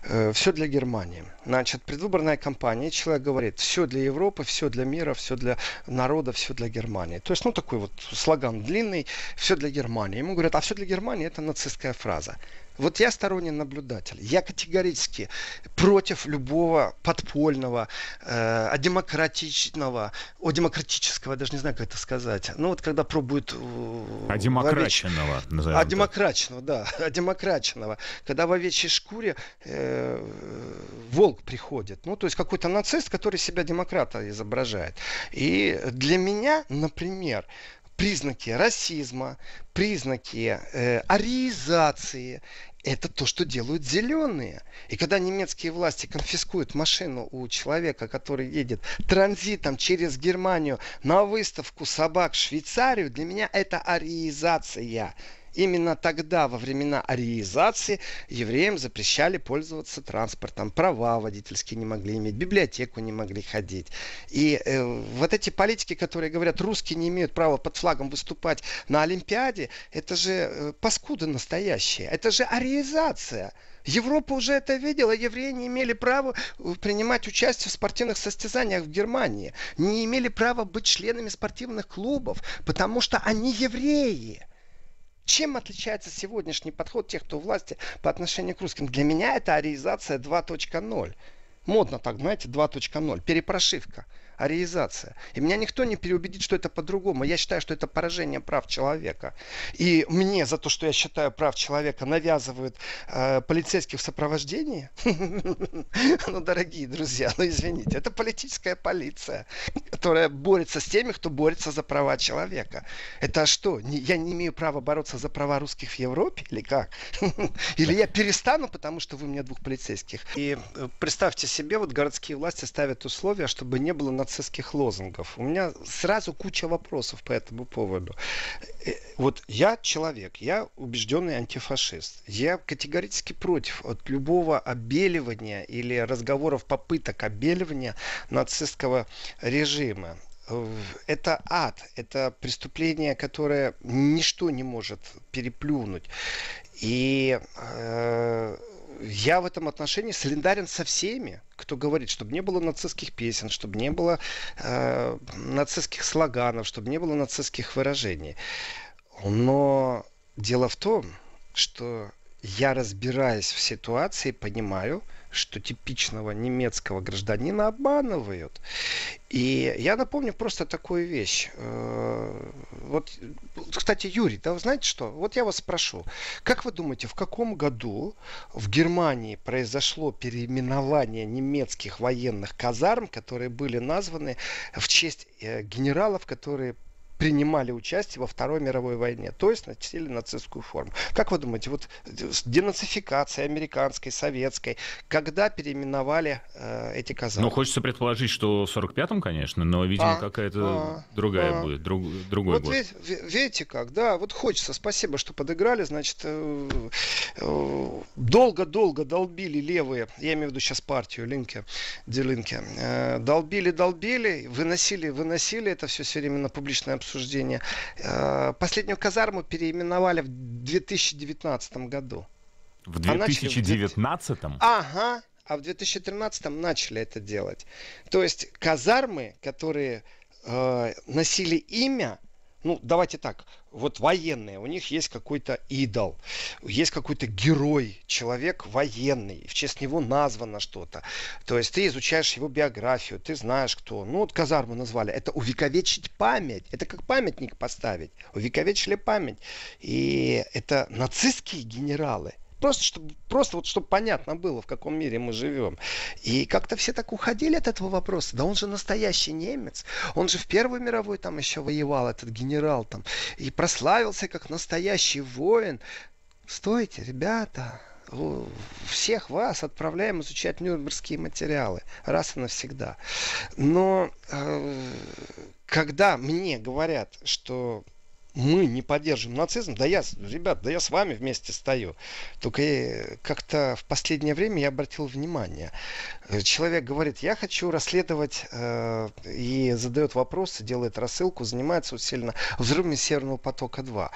Э, «Все для Германии». Значит, предвыборная кампания. Человек говорит «Все для Европы», «Все для мира», «Все для народа», «Все для Германии». То есть, ну, такой вот слоган длинный «Все для Германии». Ему говорят «А все для Германии» — это нацистская фраза. Вот я сторонний наблюдатель. Я категорически против любого подпольного, э, адемократичного, одемократического, я даже не знаю, как это сказать. Ну вот когда пробуют... Э, Одемократичного, назовем. Одемократичного, да. Одемократичного. Когда в овечьей шкуре э, волк приходит. Ну то есть какой-то нацист, который себя демократа изображает. И для меня, например... Признаки расизма, признаки э, ариизации – это то, что делают зеленые. И когда немецкие власти конфискуют машину у человека, который едет транзитом через Германию на выставку собак в Швейцарию, для меня это ариизация. Именно тогда, во времена ариизации, евреям запрещали пользоваться транспортом. Права водительские не могли иметь, библиотеку не могли ходить. И э, вот эти политики, которые говорят, русские не имеют права под флагом выступать на Олимпиаде, это же э, паскуды настоящие, это же ариизация. Европа уже это видела, евреи не имели права принимать участие в спортивных состязаниях в Германии, не имели права быть членами спортивных клубов, потому что они евреи. Чем отличается сегодняшний подход тех, кто у власти по отношению к русским? Для меня это ариизация два точка ноль. Модно так, знаете, два точка ноль. Перепрошивка. Ариизация. И меня никто не переубедит, что это по-другому. Я считаю, что это поражение прав человека. И мне за то, что я считаю прав человека, навязывают э, полицейских в сопровождении. Ну, дорогие друзья, ну извините, это политическая полиция, которая борется с теми, кто борется за права человека. Это что, я не имею права бороться за права русских в Европе? Или как? Или я перестану, потому что вы мне двух полицейских? И представьте себе, вот городские власти ставят условия, чтобы не было нацистов нацистских лозунгов. У меня сразу куча вопросов по этому поводу. Вот я человек, я убежденный антифашист. Я категорически против от любого обеливания или разговоров, попыток обеливания нацистского режима. Это ад, это преступление, которое ничто не может переплюнуть. И э, я в этом отношении солидарен со всеми, кто говорит, чтобы не было нацистских песен, чтобы не было э, нацистских слоганов, чтобы не было нацистских выражений. Но дело в том, что я, разбираясь в ситуации, понимаю, что типичного немецкого гражданина обманывают. И я напомню просто такую вещь. Вот, кстати, Юрий, да, вы знаете что? Вот я вас спрошу. Как вы думаете, в каком году в Германии произошло переименование немецких военных казарм, которые были названы в честь генералов, которые принимали участие во Второй мировой войне, то есть носили нацистскую форму? Как вы думаете, вот денацификация американской, советской, когда переименовали э, эти казармы? Ну, хочется предположить, что в сорок пятом, конечно, но, видимо, а, какая-то а, другая а. будет, друг, другой вот год. Ведь, видите как, да, вот хочется, спасибо, что подыграли, значит, долго-долго э, э, долбили левые, я имею в виду сейчас партию Линке, Делинке, э, долбили-долбили, выносили-выносили, это все все время на публичное обсуждение. Обсуждение. Последнюю казарму переименовали в две тысячи девятнадцатом году. В две тысячи девятнадцатом? А в... Ага, а в две тысячи тринадцатом начали это делать. То есть казармы, которые э, носили имя, ну давайте так, вот военные, у них есть какой-то идол, есть какой-то герой, человек военный, в честь него названо что-то. То есть ты изучаешь его биографию, ты знаешь кто. Ну вот казарму назвали. Это увековечить память. Это как памятник поставить. Увековечили память. И это нацистские генералы. Просто, чтобы, просто вот, чтобы понятно было, в каком мире мы живем. И как-то все так уходили от этого вопроса. Да он же настоящий немец. Он же в Первую мировую там еще воевал, этот генерал там. И прославился как настоящий воин. Стойте, ребята. Всех вас отправляем изучать нюрнбергские материалы. Раз и навсегда. Но когда мне говорят, что... мы не поддерживаем нацизм, да я, ребят, да я с вами вместе стою. Только как-то в последнее время я обратил внимание. Человек говорит, я хочу расследовать, э, и задает вопросы, делает рассылку, занимается усиленно взрывами Северного потока два.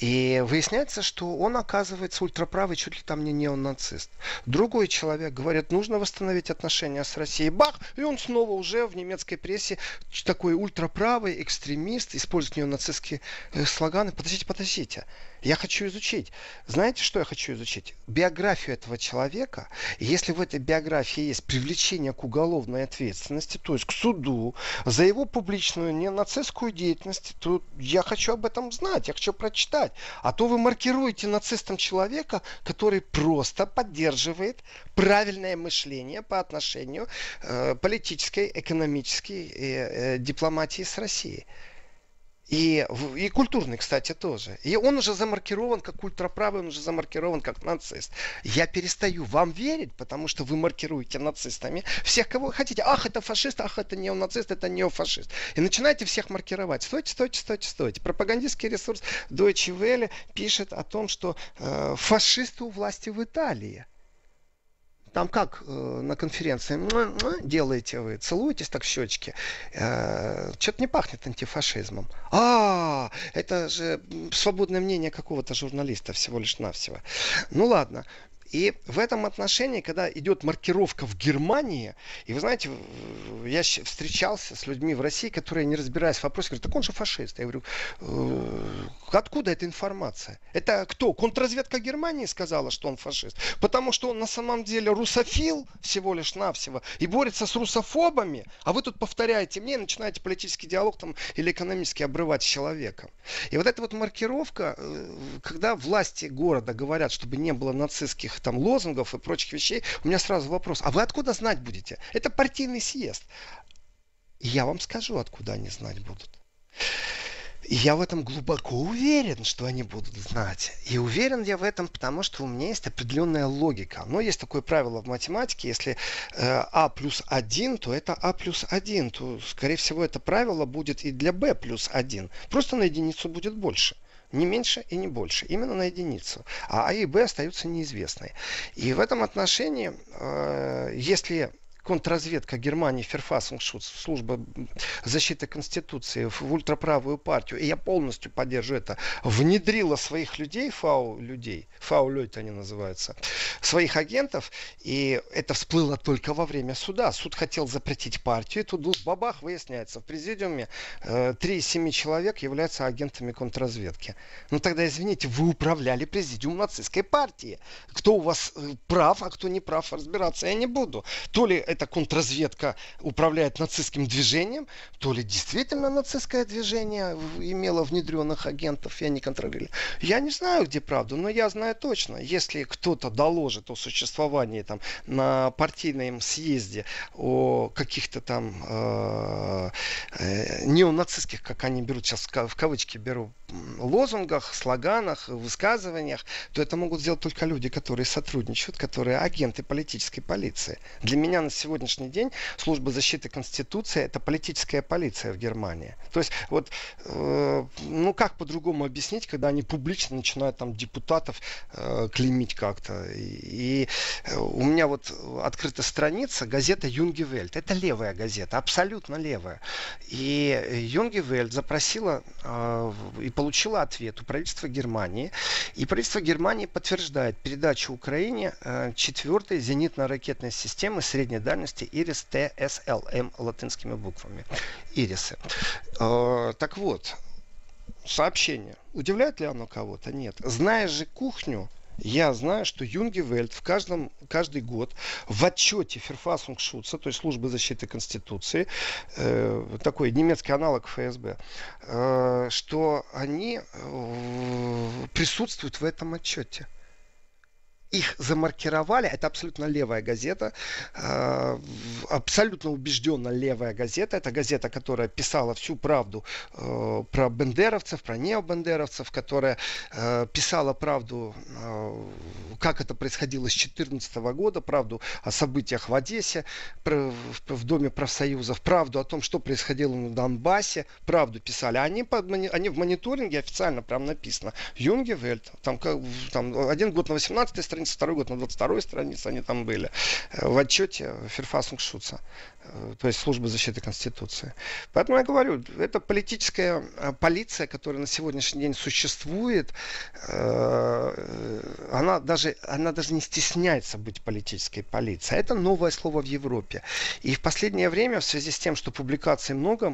И выясняется, что он, оказывается, ультраправый, чуть ли там не неонацист. Другой человек говорит, нужно восстановить отношения с Россией. Бах! И он снова уже в немецкой прессе такой ультраправый экстремист, использует неонацистские слоганы. Подождите, подождите. Я хочу изучить. Знаете, что я хочу изучить? Биографию этого человека. Если в этой биографии есть привлечение к уголовной ответственности, то есть к суду, за его публичную ненацистскую деятельность, то я хочу об этом знать, я хочу прочитать. А то вы маркируете нацистом человека, который просто поддерживает правильное мышление по отношению э, политической, экономической э, э, дипломатии с Россией. И, и культурный, кстати, тоже. И он уже замаркирован как ультраправый, он уже замаркирован как нацист. Я перестаю вам верить, потому что вы маркируете нацистами всех, кого вы хотите. Ах, это фашист, ах, это неонацист, это неофашист. И начинаете всех маркировать. Стойте, стойте, стойте, стойте. Пропагандистский ресурс Deutsche Welle пишет о том, что э, фашисты у власти в Италии. Там как э, на конференции делаете вы, целуетесь так в щечки, э, что-то не пахнет антифашизмом. А, это же свободное мнение какого-то журналиста всего лишь навсего. Ну ладно. И в этом отношении, когда идет маркировка в Германии, и вы знаете, я встречался с людьми в России, которые, не разбираясь в вопросе, говорят, так он же фашист. Я говорю, откуда эта информация? Это кто? Контрразведка Германии сказала, что он фашист? Потому что он на самом деле русофил всего лишь навсего и борется с русофобами, а вы тут повторяете мне и начинаете политический диалог там, или экономически обрывать с человеком. И вот эта вот маркировка, когда власти города говорят, чтобы не было нацистских там лозунгов и прочих вещей, у меня сразу вопрос, а вы откуда знать будете? Это партийный съезд. И я вам скажу, откуда они знать будут. И я в этом глубоко уверен, что они будут знать. И уверен я в этом, потому что у меня есть определенная логика. Но есть такое правило в математике, если э, а плюс один, то это а плюс один. То, скорее всего, это правило будет и для бэ плюс один. Просто на единицу будет больше. Не меньше и не больше. Именно на единицу. А А и Б остаются неизвестны. И в этом отношении, э, если контрразведка Германии Ферфассungsschutz, служба защиты Конституции, в ультраправую партию, и я полностью поддерживаю это, внедрила своих людей, фау людей, фау люди они называются, своих агентов, и это всплыло только во время суда. Суд хотел запретить партию, и тут бабах, выясняется, в президиуме три из семи человек являются агентами контрразведки. Ну тогда, извините, вы управляли президиумом нацистской партии. Кто у вас прав, а кто не прав, разбираться я не буду. То ли это контрразведка управляет нацистским движением, то ли действительно нацистское движение имело внедренных агентов, я не контролирую. Я не знаю, где правда, но я знаю точно. Если кто-то доложит о существовании там на партийном съезде о каких-то там э, э, неонацистских, как они берут сейчас в кавычки, беру, лозунгах, слоганах, высказываниях, то это могут сделать только люди, которые сотрудничают, которые агенты политической полиции. Для меня на сегодняшний день служба защиты Конституции — это политическая полиция в Германии. То есть вот, э, ну как по-другому объяснить, когда они публично начинают там депутатов э, клеймить как-то. И, и у меня вот открыта страница, газета Junge Welt. Это левая газета, абсолютно левая. И Junge Welt запросила э, и получила ответ у правительства Германии. И правительство Германии подтверждает передачу Украине четвертой зенитно-ракетной системы средней дальности Ирис Т С Л М латинскими буквами. Ирисы. Так вот, сообщение. Удивляет ли оно кого-то? Нет. Зная же кухню, я знаю, что Junge Welt в каждом, каждый год в отчете Ферфассungsschutz, то есть службы защиты Конституции, э, такой немецкий аналог Ф С Б, э, что они э, присутствуют в этом отчете. Их замаркировали, это абсолютно левая газета, абсолютно убежденно левая газета. Это газета, которая писала всю правду про бендеровцев, про необендеровцев, которая писала правду, как это происходило с две тысячи четырнадцатого года, правду о событиях в Одессе, в Доме профсоюзов, правду о том, что происходило на Донбассе, правду писали. Они, под, они в мониторинге официально прям написано. Junge Welt, там, там один год на восемнадцатой странице, второй год на двадцать второй странице они там были. В отчете Ферфассungsschutz, то есть служба защиты Конституции. Поэтому я говорю, это политическая полиция, которая на сегодняшний день существует. Она даже, она даже не стесняется быть политической полицией. Это новое слово в Европе. И в последнее время, в связи с тем, что публикаций много,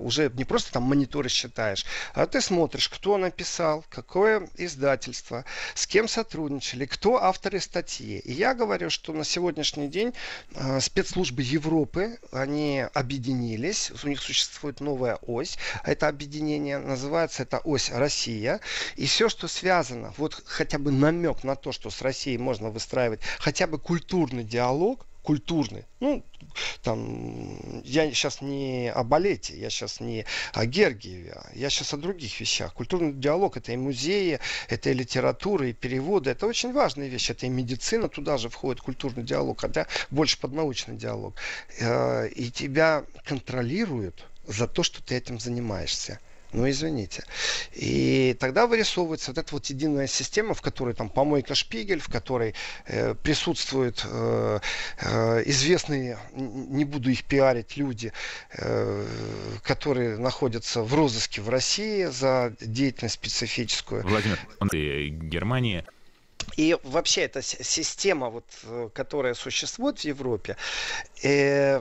уже не просто там мониторы считаешь, а ты смотришь, кто написал, какое издательство, с кем сотрудничали, кто авторы статьи. И я говорю, что на сегодняшний день спецслужбы Европы, они объединились, у них существует новая ось, это объединение называется, это ось Россия, и все, что связано, вот хотя бы намек на то, что с Россией можно выстраивать хотя бы культурный диалог, культурный, ну, там, я сейчас не о балете, я сейчас не о Гергиеве, я сейчас о других вещах. Культурный диалог — это и музеи, это и литература, и переводы, это очень важная вещь, это и медицина, туда же входит культурный диалог, хотя больше под научный диалог. И тебя контролируют за то, что ты этим занимаешься. Ну, извините. И тогда вырисовывается вот эта вот единая система, в которой там помойка Шпигель, в которой э, присутствуют э, э, известные, не буду их пиарить, люди, э, которые находятся в розыске в России за деятельность специфическую. Владимир, Германия. И вообще эта система, вот, которая существует в Европе, э,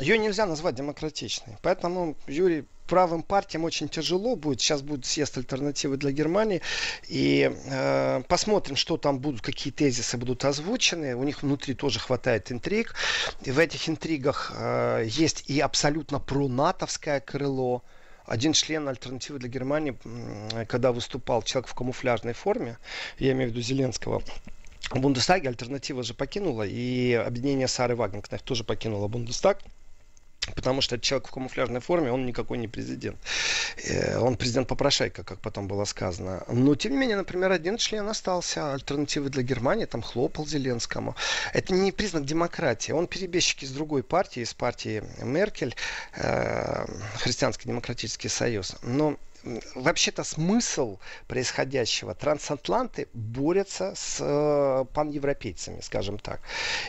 ее нельзя назвать демократичной. Поэтому, Юрий, правым партиям очень тяжело будет. Сейчас будет съезд альтернативы для Германии. И э, посмотрим, что там будут, какие тезисы будут озвучены. У них внутри тоже хватает интриг. И в этих интригах э, есть и абсолютно пронатовское крыло. Один член альтернативы для Германии, когда выступал человек в камуфляжной форме, я имею в виду Зеленского, в Бундестаге, альтернатива же покинула. И объединение Сары Вагенкнехт тоже покинуло Бундестаг. Потому что человек в камуфляжной форме, он никакой не президент. Он президент-попрошайка, как потом было сказано. Но, тем не менее, например, один член остался альтернативы для Германии, там хлопал Зеленскому. Это не признак демократии. Он перебежчик из другой партии, из партии Меркель, Христианско-демократический союз. Но вообще-то смысл происходящего. Трансатланты борются с э, паневропейцами, скажем так.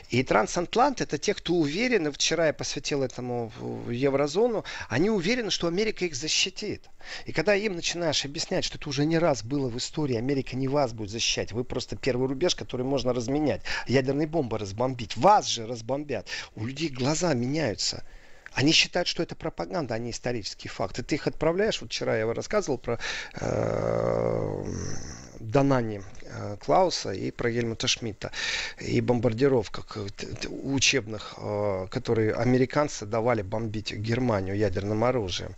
И трансатланты — это те, кто уверены, вчера я посвятил этому Еврозону, они уверены, что Америка их защитит. И когда им начинаешь объяснять, что это уже не раз было в истории, Америка не вас будет защищать, вы просто первый рубеж, который можно разменять, ядерные бомбы разбомбить, вас же разбомбят, у людей глаза меняются. Они считают, что это пропаганда, а не исторический факт. И ты их отправляешь, вот вчера я рассказывал про э, Данани э, Клауса и про Гельмута Шмидта, и бомбардировках учебных, э, которые американцы давали бомбить Германию ядерным оружием.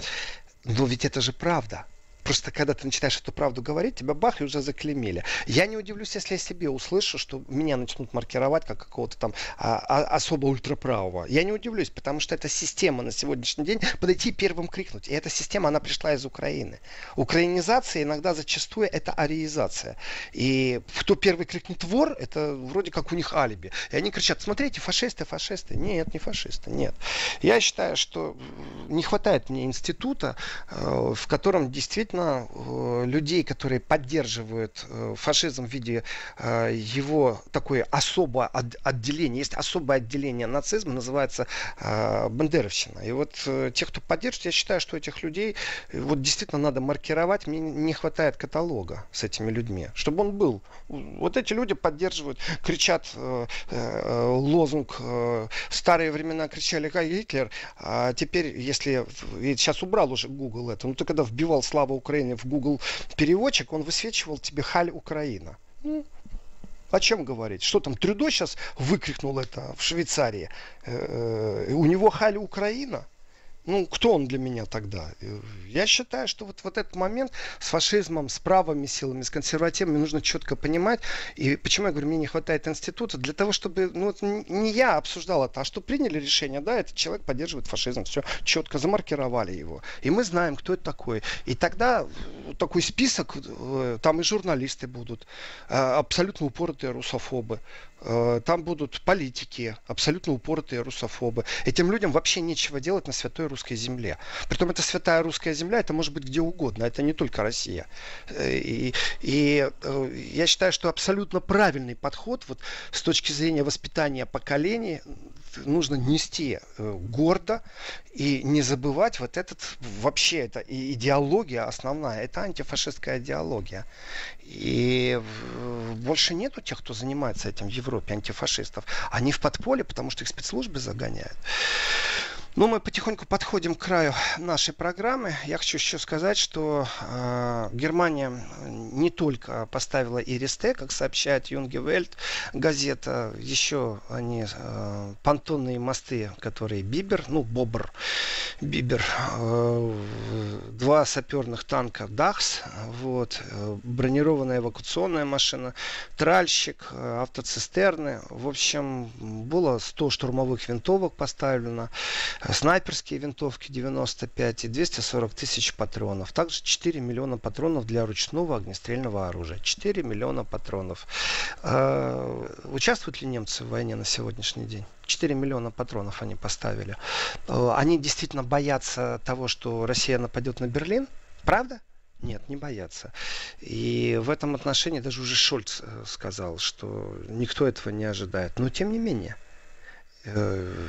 Но ведь это же правда. Просто когда ты начинаешь эту правду говорить, тебя бах, и уже заклеймили. Я не удивлюсь, если я себе услышу, что меня начнут маркировать как какого-то там а, а, особо ультраправого. Я не удивлюсь, потому что эта система на сегодняшний день — подойти первым крикнуть. И эта система, она пришла из Украины. Украинизация иногда зачастую это ариизация. И кто первый крикнет вор, это вроде как у них алиби. И они кричат: смотрите, фашисты, фашисты. Нет, не фашисты, нет. Я считаю, что не хватает мне института, в котором действительно людей, которые поддерживают фашизм в виде его такое особое отделение. Есть особое отделение нацизма, называется бандеровщина. И вот те, кто поддерживает, я считаю, что этих людей вот действительно надо маркировать. Мне не хватает каталога с этими людьми, чтобы он был. Вот эти люди поддерживают, кричат лозунг. В старые времена кричали «Хай Гитлер», а теперь, если... Сейчас убрал уже Google это. Ну, ты когда вбивал «Слава Украине» в Google переводчик, он высвечивал тебе «Халь Украина». Ну, о чем говорить? Что там, Трюдо сейчас выкрикнул это в Швейцарии? Э-э, у него «Халь Украина»? Ну, кто он для меня тогда? Я считаю, что вот, вот этот момент с фашизмом, с правыми силами, с консервативными нужно четко понимать. И почему я говорю, мне не хватает института? Для того, чтобы... Ну, вот не я обсуждал это, а что приняли решение, да, этот человек поддерживает фашизм, все, четко замаркировали его. И мы знаем, кто это такой. И тогда такой список, там и журналисты будут, абсолютно упоротые русофобы. Там будут политики, абсолютно упоротые русофобы. Этим людям вообще нечего делать на святой русской земле. Притом эта святая русская земля, это может быть где угодно, это не только Россия. И, и я считаю, что абсолютно правильный подход вот, с точки зрения воспитания поколений, нужно нести гордо и не забывать вот этот, вообще это идеология основная, это антифашистская идеология. И больше нету тех, кто занимается этим в Европе, антифашистов. Они в подполье, потому что их спецслужбы загоняют. Ну, мы потихоньку подходим к краю нашей программы. Я хочу еще сказать, что э, Германия не только поставила Иристе, как сообщает Junge Welt газета, еще они э, понтонные мосты, которые Бибер, ну, Бобр, Бибер, э, два саперных танка Дахс, вот, э, бронированная эвакуационная машина, тральщик, э, автоцистерны. В общем, было сто штурмовых винтовок поставлено, снайперские винтовки девяносто пять и двести сорок тысяч патронов. Также четыре миллиона патронов для ручного огнестрельного оружия. четыре миллиона патронов. Э-э- участвуют ли немцы в войне на сегодняшний день? четыре миллиона патронов они поставили. Э-э- они действительно боятся того, что Россия нападет на Берлин? Правда? Нет, не боятся. И в этом отношении даже уже Шольц сказал, что никто этого не ожидает. Но тем не менее... Э-э-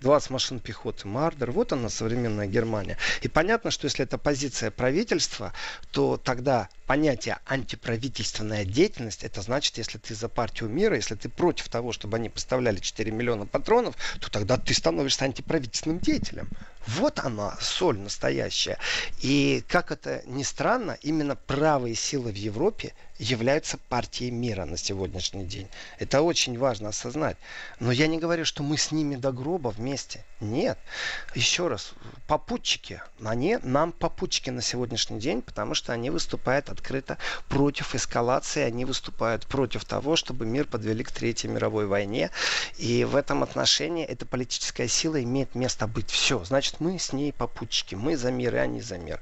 двадцать машин пехоты, Мардер. Вот она, современная Германия. И понятно, что если это позиция правительства, то тогда понятие антиправительственная деятельность, это значит, если ты за партию мира, если ты против того, чтобы они поставляли четыре миллиона патронов, то тогда ты становишься антиправительственным деятелем. Вот она, соль настоящая. И как это ни странно, именно правые силы в Европе являются партией мира на сегодняшний день. Это очень важно осознать. Но я не говорю, что мы с ними до гроба вместе. Нет. Еще раз, попутчики, они нам попутчики на сегодняшний день, потому что они выступают от открыто против эскалации, они выступают против того, чтобы мир подвели к Третьей мировой войне. И в этом отношении эта политическая сила имеет место быть. Все, значит, мы с ней попутчики, мы за мир, и они за мир.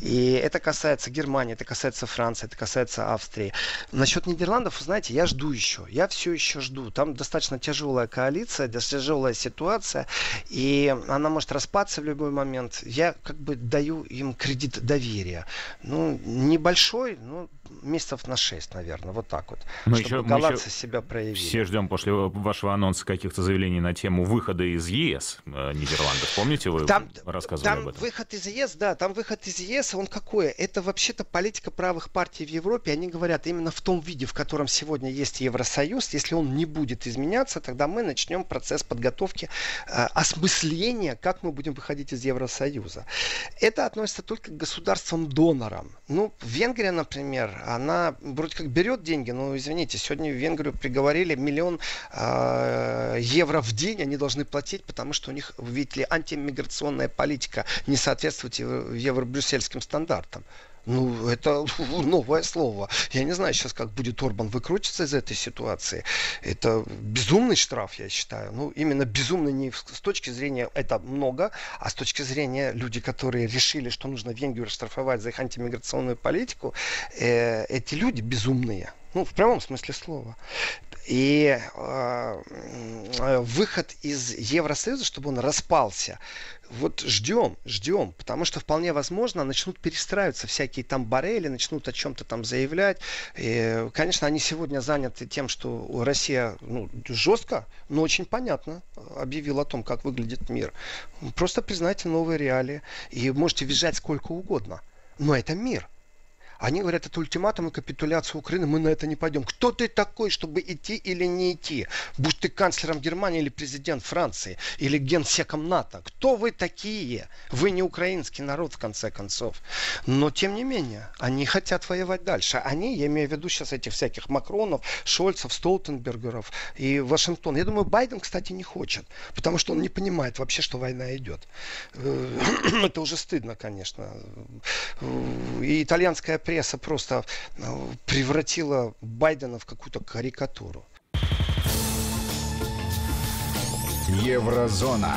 И это касается Германии, это касается Франции, это касается Австрии. Насчет Нидерландов, знаете, я жду еще, я все еще жду. Там достаточно тяжелая коалиция, достаточно тяжелая ситуация, и она может распаться в любой момент. Я как бы даю им кредит доверия. Ну, небольшой, но месяцев на шесть, наверное, вот так вот. Мы чтобы еще, голландцы мы еще себя проявили. Все ждем после вашего анонса каких-то заявлений на тему выхода из ЕС Нидерландов. Помните, вы там, рассказывали там об этом? Выход из ЕС, да, там выход из ЕС, он какой? Это вообще-то политика правых партий в Европе. Они говорят, именно в том виде, в котором сегодня есть Евросоюз, если он не будет изменяться, тогда мы начнем процесс подготовки, э, осмысления, как мы будем выходить из Евросоюза. Это относится только к государствам-донорам. Ну, Венгрия, например, она вроде как берет деньги, но, извините, сегодня в Венгрию приговорили миллион э, евро в день они должны платить, потому что у них, видите ли, антимиграционная политика не соответствует евро-брюссельским стандартам. Ну, это новое слово. Я не знаю сейчас, как будет Орбан выкрутиться из этой ситуации. Это безумный штраф, я считаю. Ну, именно безумный не с точки зрения это много, а с точки зрения людей, которые решили, что нужно Венгрию штрафовать за их антимиграционную политику, э, эти люди безумные. Ну, в прямом смысле слова. И э, выход из Евросоюза, чтобы он распался, вот ждем, ждем, потому что вполне возможно начнут перестраиваться всякие там барели, начнут о чем-то там заявлять. И, конечно, они сегодня заняты тем, что Россия, ну, жестко, но очень понятно объявила о том, как выглядит мир. Просто признайте новые реалии и можете визжать сколько угодно, но это мир. Они говорят, это ультиматум и капитуляция Украины, мы на это не пойдем. Кто ты такой, чтобы идти или не идти? Будь ты канцлером Германии или президент Франции, или генсеком НАТО. Кто вы такие? Вы не украинский народ, в конце концов. Но, тем не менее, они хотят воевать дальше. Они, я имею в виду сейчас этих всяких Макронов, Шольцев, Столтенбергеров и Вашингтон. Я думаю, Байден, кстати, не хочет, потому что он не понимает вообще, что война идет. Это уже стыдно, конечно. И итальянская пресса просто превратила Байдена в какую-то карикатуру. Еврозона.